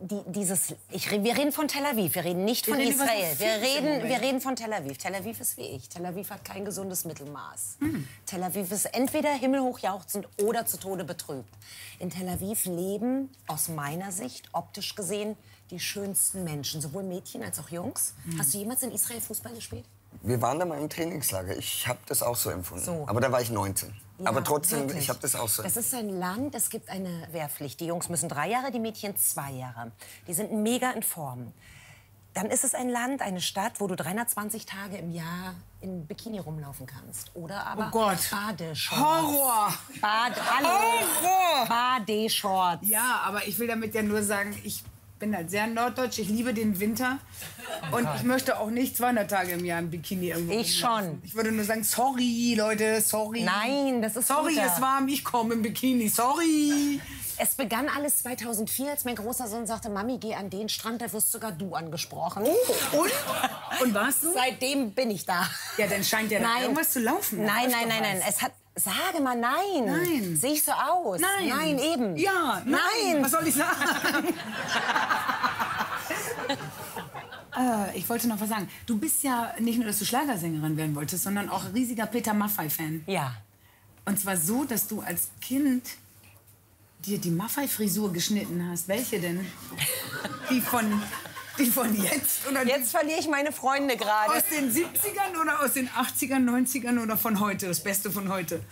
Die, dieses, ich, wir reden von Tel Aviv, wir reden nicht wir von reden Israel. So wir, reden, wir reden von Tel Aviv. Tel Aviv ist wie ich. Tel Aviv hat kein gesundes Mittelmaß. Hm. Tel Aviv ist entweder himmelhoch jauchzend oder zu Tode betrübt. In Tel Aviv leben, aus meiner Sicht, optisch gesehen, die schönsten Menschen. Sowohl Mädchen als auch Jungs. Hm. Hast du jemals in Israel Fußball gespielt? Wir waren da mal im Trainingslager. Ich habe das auch so empfunden. So. Aber da war ich neunzehn. Ja, aber trotzdem, wirklich. Ich habe das auch so. Das ist ein Land, es gibt eine Wehrpflicht. Die Jungs müssen drei Jahre, die Mädchen zwei Jahre. Die sind mega in Form. Dann ist es ein Land, eine Stadt, wo du dreihundertzwanzig Tage im Jahr in Bikini rumlaufen kannst. Oder aber oh Badeshorts. Horror! Bade, hallo. Horror! Badeshorts. Ja, aber ich will damit ja nur sagen, ich bin halt sehr norddeutsch, ich liebe den Winter. Und ich möchte auch nicht zweihundert Tage im Jahr im Bikini irgendwo. Ich schon. Ich würde nur sagen, sorry, Leute, sorry. Nein, das ist sorry, es ist warm, ich komme im Bikini, sorry. Es begann alles zweitausendvier, als mein großer Sohn sagte, Mami, geh an den Strand, da wirst sogar du angesprochen. Oh, und? Und warst du? Seitdem bin ich da. Ja, dann scheint ja nein. irgendwas zu laufen. Nein, nein, nein, nein, es hat... Sage mal nein. Nein. Sehe ich so aus? Nein. Nein, eben. Ja, nein. nein. Was soll ich sagen? äh, ich wollte noch was sagen. Du bist ja nicht nur, dass du Schlagersängerin werden wolltest, sondern auch riesiger Peter Maffay-Fan. Ja. Und zwar so, dass du als Kind dir die Maffay-Frisur geschnitten hast. Welche denn? Die von... Die von jetzt oder jetzt verliere ich meine Freunde gerade. Aus den siebzigern oder aus den achtzigern, neunzigern oder von heute? Das Beste von heute.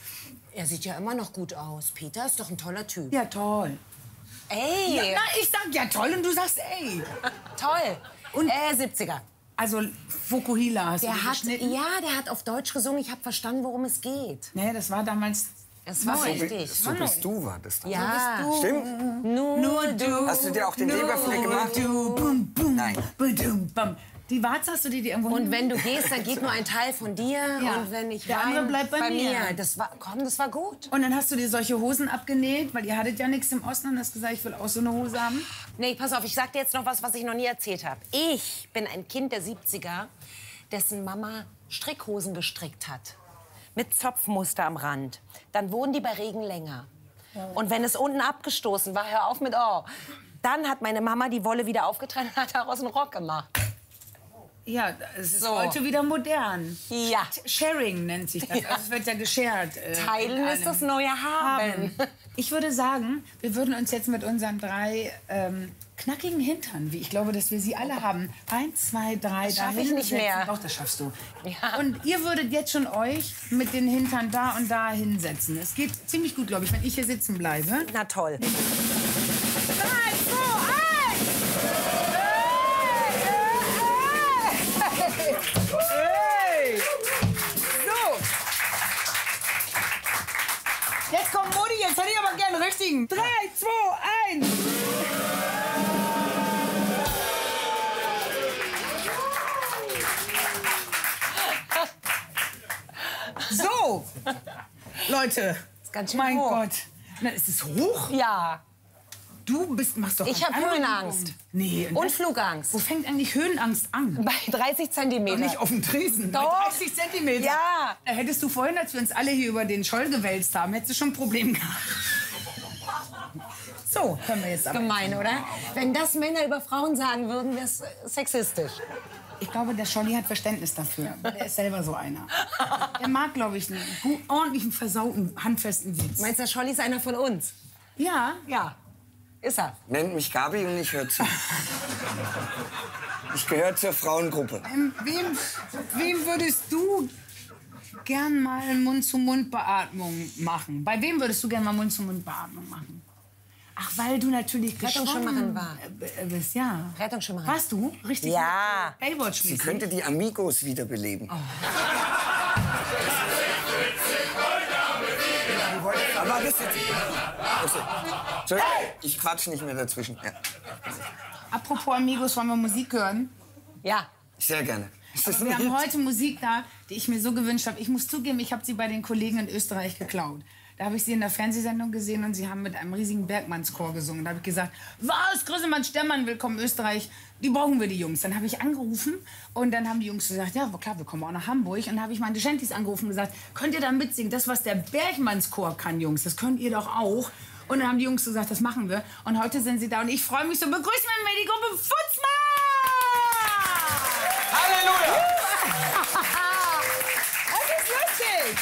Er sieht ja immer noch gut aus. Peter ist doch ein toller Typ. Ja, toll. Ey. Ja, na, ich sag ja toll und du sagst ey. Toll. Und äh, siebziger. Also Fokuhila hast der du hat, Ja, der hat auf Deutsch gesungen. Ich habe verstanden, worum es geht. Nee, das war damals... Das war richtig. So bist du, war das dann. Ja. So bist du. Stimmt? Nur, nur du. Hast du dir auch den Leberfleck gemacht? Du. Bum, bum, nein. Bum, bum. Die Warze hast du dir die irgendwo Und hin? Wenn du gehst, dann geht nur ein Teil von dir. Ja. Und wenn ich Der wein, andere bleibt bei, bei mir. mir. Das war, komm, das war gut. Und dann hast du dir solche Hosen abgenäht, weil ihr hattet ja nichts im Osten und hast gesagt, ich will auch so eine Hose haben. Nee, pass auf, ich sag dir jetzt noch was, was ich noch nie erzählt habe. Ich bin ein Kind der siebziger, dessen Mama Strickhosen gestrickt hat. Mit Zopfmuster am Rand. Dann wurden die bei Regen länger. Und wenn es unten abgestoßen war, hör auf mit oh. Dann hat meine Mama die Wolle wieder aufgetrennt und hat daraus einen Rock gemacht. Ja, es ist so. Heute wieder modern. Ja. Sharing nennt sich das. Ja. Also es wird ja geshared. Äh, Teilen ist das neue Haben. Ich würde sagen, wir würden uns jetzt mit unseren drei ähm, knackigen Hintern, wie ich glaube, dass wir sie alle haben, eins, zwei, drei, das schaffe ich nicht mehr. Doch, das schaffst du. Ja. Und ihr würdet jetzt schon euch mit den Hintern da und da hinsetzen. Es geht ziemlich gut, glaube ich, wenn ich hier sitzen bleibe. Na toll. Drei, zwei, eins. Hey! So! Jetzt kommt Modi, jetzt hätte ich aber gerne einen richtigen. drei, zwei, eins! So! Leute! Das ist ganz schön mein hoch. Gott! Na, ist es hoch? Ja. Du bist, machst doch... Ich habe Höhenangst. Nee, und Flugangst. Wo fängt eigentlich Höhenangst an? Bei dreißig Zentimeter. Doch nicht auf dem Tresen. Doch. Bei dreißig Zentimeter. Ja. Da hättest du vorhin, als wir uns alle hier über den Scholl gewälzt haben, hättest du schon ein Problem gehabt. So, können wir jetzt aber... Gemein, oder? Wenn das Männer über Frauen sagen würden, wäre es sexistisch. Ich glaube, der Scholli hat Verständnis dafür. Der ist selber so einer. Der mag, glaube ich, einen ordentlichen, versauten, handfesten Witz. Meinst du, der Scholli ist einer von uns? Ja. Ja. Ist er. Nennt mich Gabi und ich höre zu. Ich gehöre zur Frauengruppe. Ähm, wem, wem würdest du gern mal Mund-zu-Mund-Beatmung machen? Bei wem würdest du gern mal Mund-zu-Mund-Beatmung machen? Ach, weil du natürlich Rettungsschwimmerin bist, ja. Rettungsschwimmerin. Warst du? Richtig? Ja. Baywatch-mäßig. Sie könnte die Amigos wiederbeleben. Oh. Aber das jetzt... Ich quatsch nicht mehr dazwischen. Ja. Apropos Amigos, wollen wir Musik hören? Ja. Sehr gerne. Aber wir haben heute Musik da, die ich mir so gewünscht habe. Ich muss zugeben, ich habe sie bei den Kollegen in Österreich geklaut. Da habe ich sie in der Fernsehsendung gesehen und sie haben mit einem riesigen Bergmannschor gesungen. Da habe ich gesagt, was, Größemann, Stermann, willkommen Österreich, die brauchen wir, die Jungs. Dann habe ich angerufen und dann haben die Jungs gesagt, ja, klar, wir kommen auch nach Hamburg. Und dann habe ich meine Shanties angerufen und gesagt, könnt ihr da mitsingen? Das, was der Bergmannschor kann, Jungs, das könnt ihr doch auch. Und dann haben die Jungs gesagt, das machen wir. Und heute sind sie da und ich freue mich so. Begrüßen wir mal die Gruppe Fuzzman! Halleluja! Das ist lustig!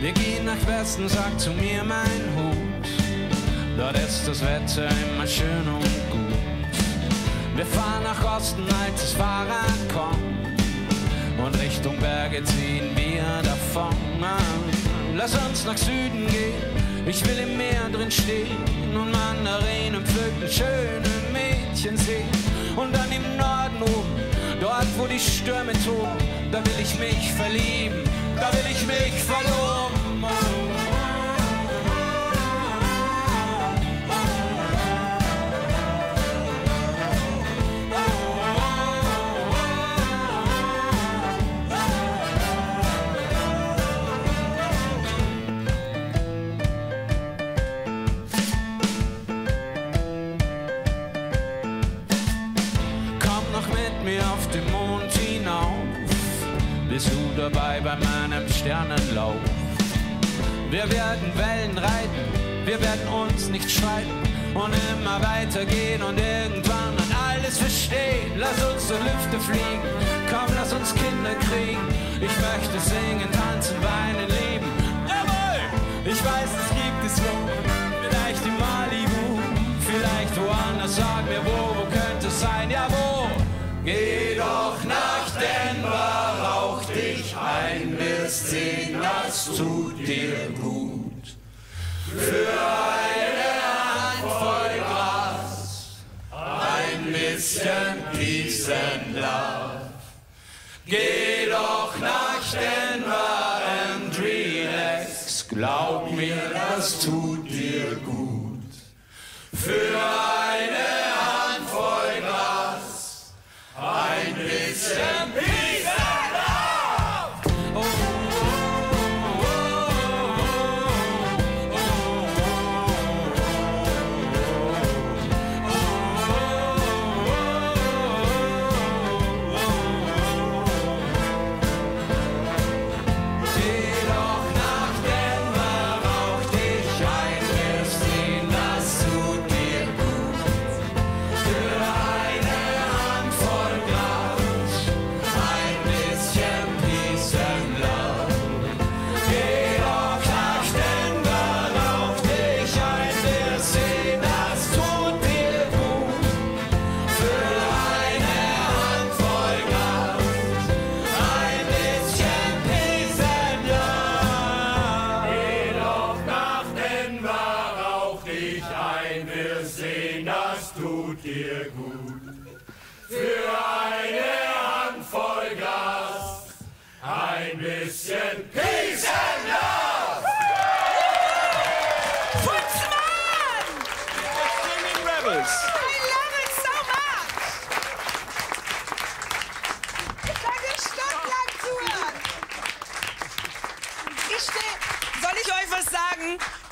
Wir gehen nach Westen, sagt zu mir mein Hut. Dort ist das Wetter immer schön und gut. Wir fahren nach Osten, als das Fahrrad kommt. Und Richtung Berge ziehen wir davon. Lass uns nach Süden gehen, ich will im Meer drin stehen. Und Mandarinen pflücken, schöne Mädchen sehen. Und dann im Norden oben, dort wo die Stürme toben. Da will ich mich verlieben, da will ich mich verloren. Komm noch mit mir auf den Mond hinauf, bist du dabei bei meinem Sternenlauf? Wir werden Wellen reiten, wir werden uns nicht streiten und immer weitergehen und irgendwann an alles verstehen. Lass uns durch Lüfte fliegen, komm, lass uns Kinder kriegen. Ich möchte singen, tanzen, weinen, leben. Jawohl! Ich weiß, es gibt es wo, vielleicht in Malibu, vielleicht woanders, sag mir wo, wo könnte es sein, ja wo? Geh doch nach Denver, rauch dich ein, wirst sehen, das tut dir gut. Für eine Handvoll Gras, ein bisschen diesen Love. Geh doch nach Denver and relax, glaub mir, das tut dir gut. Für eine ein bisschen Peace and Love! Oh, oh, oh, oh, oh, oh, oh, oh. Geh doch nach Denver, rauch dich ein, wirst sehen, das tut dir gut.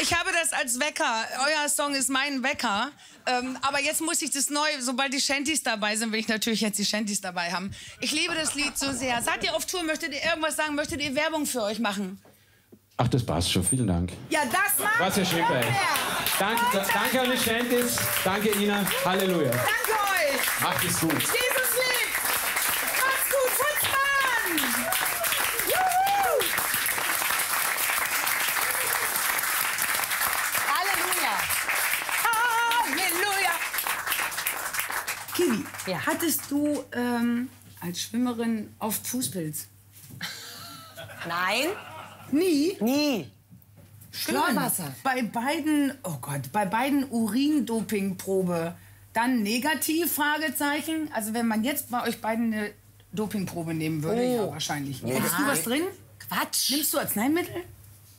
Ich habe das als Wecker. Euer Song ist mein Wecker. Ähm, aber jetzt muss ich das neu, sobald die Shanties dabei sind, will ich natürlich jetzt die Shanties dabei haben. Ich liebe das Lied so sehr. Seid ihr auf Tour? Möchtet ihr irgendwas sagen? Möchtet ihr Werbung für euch machen? Ach, das passt schon. Vielen Dank. Ja, das macht. Was ihr schön bei. Danke, danke an die Shanties. Danke, Ina. Halleluja. Danke euch. Macht es gut. Dieses Lied. Macht's gut. Futzmann. Kiwi, ja. Hattest du ähm, als Schwimmerin oft Fußpilz? Nein. Nie? Nie. Schwimmwasser. Bei beiden, oh Gott, bei beiden Urin-Doping-Probe dann negativ, Fragezeichen. Also wenn man jetzt bei euch beiden eine Dopingprobe nehmen würde, oh. Ja, wahrscheinlich. Ja. Hättest du was drin? Quatsch. Nimmst du Arzneimittel?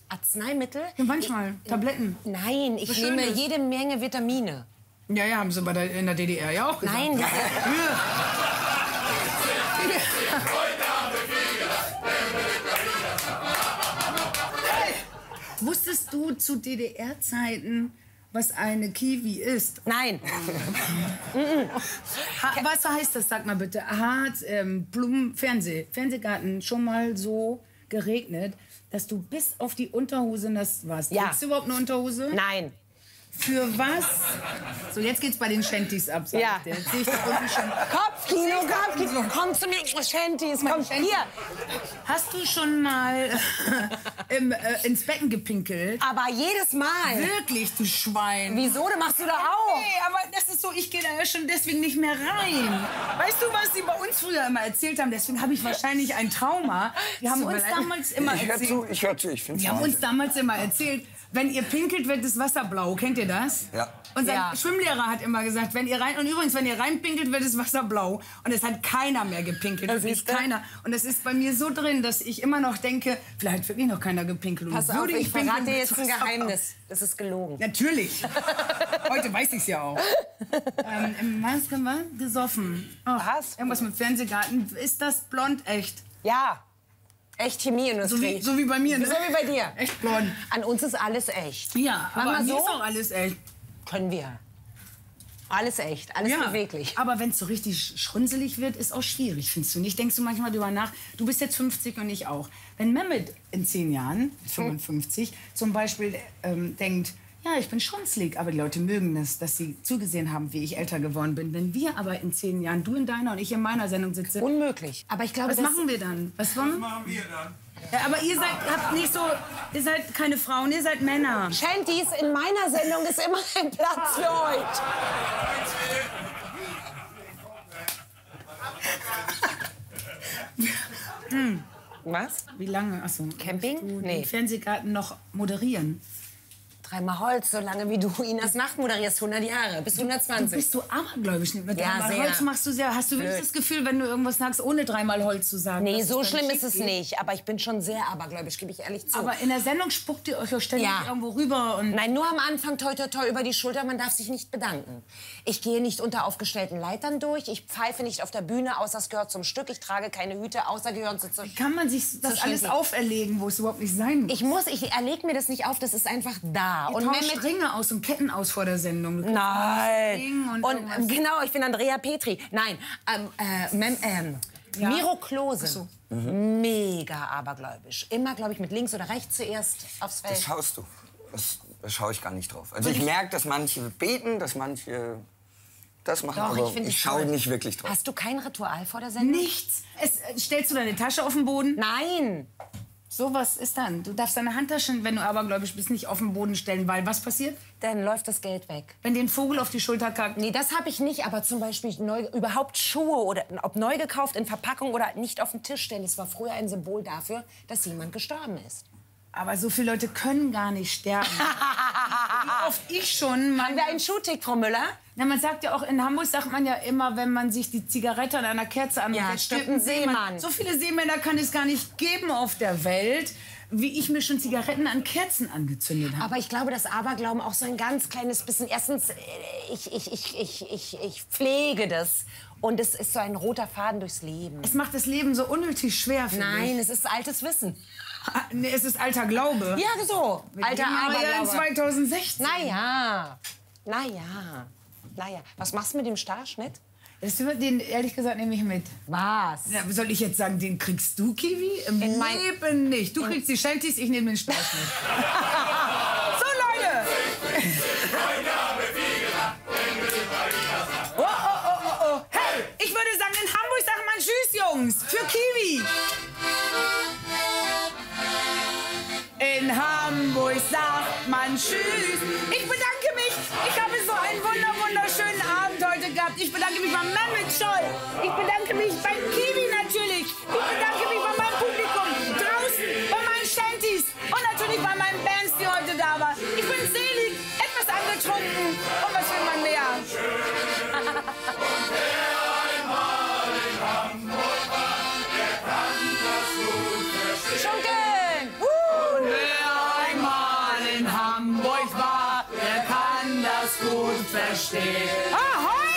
Arzneimittel? Ja, manchmal, ich, Tabletten. Nein, ich nehme jede Menge Vitamine. Ja, ja, haben sie bei der, in der D D R ja auch gesagt. Nein, ja. Wusstest du zu D D R-Zeiten, was eine Kiwi ist? Nein. Was heißt das? Sag mal bitte. Harz, ähm, Blumen, Fernseh, Fernsehgarten, schon mal so geregnet, dass du bis auf die Unterhose nass warst. Ja. Trägst du überhaupt eine Unterhose? Nein. Für was? So, jetzt geht's bei den Shanties ab. Sag ja. Ich jetzt sehe ich da unten schon. Kopfkino, Kopfkino. Komm zu mir, Shanties. Komm hier. Hast du schon mal im, äh, ins Becken gepinkelt? Aber jedes Mal. Wirklich, du Schwein. Wieso? Das machst du da auch. Nee, aber das ist so, ich gehe da ja schon deswegen nicht mehr rein. Weißt du, was die bei uns früher immer erzählt haben? Deswegen habe ich wahrscheinlich ein Trauma. Die haben uns damals immer erzählt. Ich hör zu, ich hör zu, ich find's. Die haben uns damals immer erzählt, wenn ihr pinkelt, wird das Wasser blau. Kennt ihr das? Ja. Unser ja. Schwimmlehrer hat immer gesagt, wenn ihr rein... Und übrigens, wenn ihr reinpinkelt, wird das Wasser blau. Und es hat keiner mehr gepinkelt. Das ist keiner. Und das ist bei mir so drin, dass ich immer noch denke, vielleicht wird mir noch keiner gepinkelt. Pass auf, ich verrate dir jetzt ein Geheimnis. Das ist gelogen. Natürlich. Heute weiß ich es ja auch. ähm, Im Maske war gesoffen. Oh, was? Irgendwas mit Fernsehgarten. Ist das blond echt? Ja. Echt Chemieindustrie. So, so wie bei mir, ne? So wie bei dir. Echt blond. An uns ist alles echt. Ja, aber an mir ist auch alles echt. Können wir. Alles echt, alles ja, beweglich. Aber wenn es so richtig schrunzelig wird, ist auch schwierig, findest du nicht? Denkst du manchmal darüber nach, du bist jetzt fünfzig und ich auch. Wenn Mehmet in zehn Jahren, fünfundfünfzig, mhm. zum Beispiel ähm, denkt, ja, ich bin schrunzelig, aber die Leute mögen das, dass sie zugesehen haben, wie ich älter geworden bin. Wenn wir aber in zehn Jahren, du in deiner und ich in meiner Sendung sitzen... Unmöglich. Aber ich glaube, was machen wir dann? Was, was machen wir dann? Ja, aber ihr seid, habt nicht so, ihr seid keine Frauen, ihr seid Männer. Shanties, in meiner Sendung ist immer ein Platz für euch. Hm. Was? Wie lange? Achso, Camping? Du nee. Den Fernsehgarten noch moderieren? Dreimal Holz, so lange wie du Inas Nacht moderierst, hundert Jahre, bis hundertzwanzig. Du bist so abergläubisch. Mit dreimal ja, Holz machst du sehr. Hast du blöd. Wirklich das Gefühl, wenn du irgendwas sagst, ohne dreimal Holz zu sagen? Nee, so schlimm ist es geht. Nicht. Aber ich bin schon sehr abergläubisch, gebe ich ehrlich zu. Aber in der Sendung spuckt ihr euch ja ständig ja. irgendwo rüber. Und nein, nur am Anfang, toi, toi, toi, über die Schulter. Man darf sich nicht bedanken. Ich gehe nicht unter aufgestellten Leitern durch. Ich pfeife nicht auf der Bühne, außer es gehört zum Stück. Ich trage keine Hüte, außer gehören zu... Wie kann man sich das alles auferlegen, wo es überhaupt nicht sein muss? Ich muss, ich erlege mir das nicht auf. Das ist einfach da. Die und Mehmet Ringe aus und Ketten aus vor der Sendung. Nein. Und, und genau, ich bin Andrea Petri. Nein, ähm, äh, Mem, ähm, ja. Miro Klose. So. Mhm. Mega abergläubisch. Immer, glaube ich, mit links oder rechts zuerst aufs Feld. Das schaust du. Das, das schaue ich gar nicht drauf. Also ich merke, dass manche beten, dass manche das machen. Doch, aber ich, ich schaue nicht wirklich drauf. Hast du kein Ritual vor der Sendung? Nichts. Es, stellst du deine Tasche auf den Boden? Nein. So was ist dann. Du darfst deine Handtaschen, wenn du abergläubisch bist, nicht auf den Boden stellen, weil was passiert? Dann läuft das Geld weg. Wenn dir ein Vogel auf die Schulter kackt? Nee, das habe ich nicht, aber zum Beispiel neu, überhaupt Schuhe, oder ob neu gekauft, in Verpackung oder nicht auf den Tisch stellen. Das war früher ein Symbol dafür, dass jemand gestorben ist. Aber so viele Leute können gar nicht sterben. Wie oft ich schon... Haben wir einen Schuhtick, Frau Müller? Na, man sagt ja auch, in Hamburg sagt man ja immer, wenn man sich die Zigarette an einer Kerze anmacht, ja, stirbt ein Seemann. Seemann. So viele Seemänner kann es gar nicht geben auf der Welt, wie ich mir schon Zigaretten an Kerzen angezündet habe. Aber ich glaube, dass Aberglauben auch so ein ganz kleines bisschen... Erstens, ich, ich, ich, ich, ich, ich pflege das. Und es ist so ein roter Faden durchs Leben. Es macht das Leben so unnötig schwer für mich. Nein, es ist altes Wissen. Nee, es ist alter Glaube. Ja, so. Mit alter Aberglaube. zweitausendsechzehn. Naja, naja. Naja, was machst du mit dem Starschnitt? Das wird den, ehrlich gesagt, nehme ich mit. Was? Na, soll ich jetzt sagen, den kriegst du, Kiwi? Im in Leben nicht. Du kriegst die Shanties, ich nehme den Starschnitt. So, Leute! Oh, oh, oh, oh, oh. Hey, ich würde sagen, in Hamburg sagt man Tschüss, Jungs. Für Kiwi. In Hamburg sagt man Tschüss. Ich bedanke mich. Ich habe so einen wunder wunderschönen Abend heute gehabt. Ich bedanke mich bei Mehmet Scholl. Ich bedanke mich beim Kiwi natürlich. Ich bedanke mich bei meinem Publikum draußen, bei meinen Shanties und natürlich bei meinen Bands, die heute da waren. Ich bin selig, etwas angetrunken und was will man mehr? Verstehen. Aha!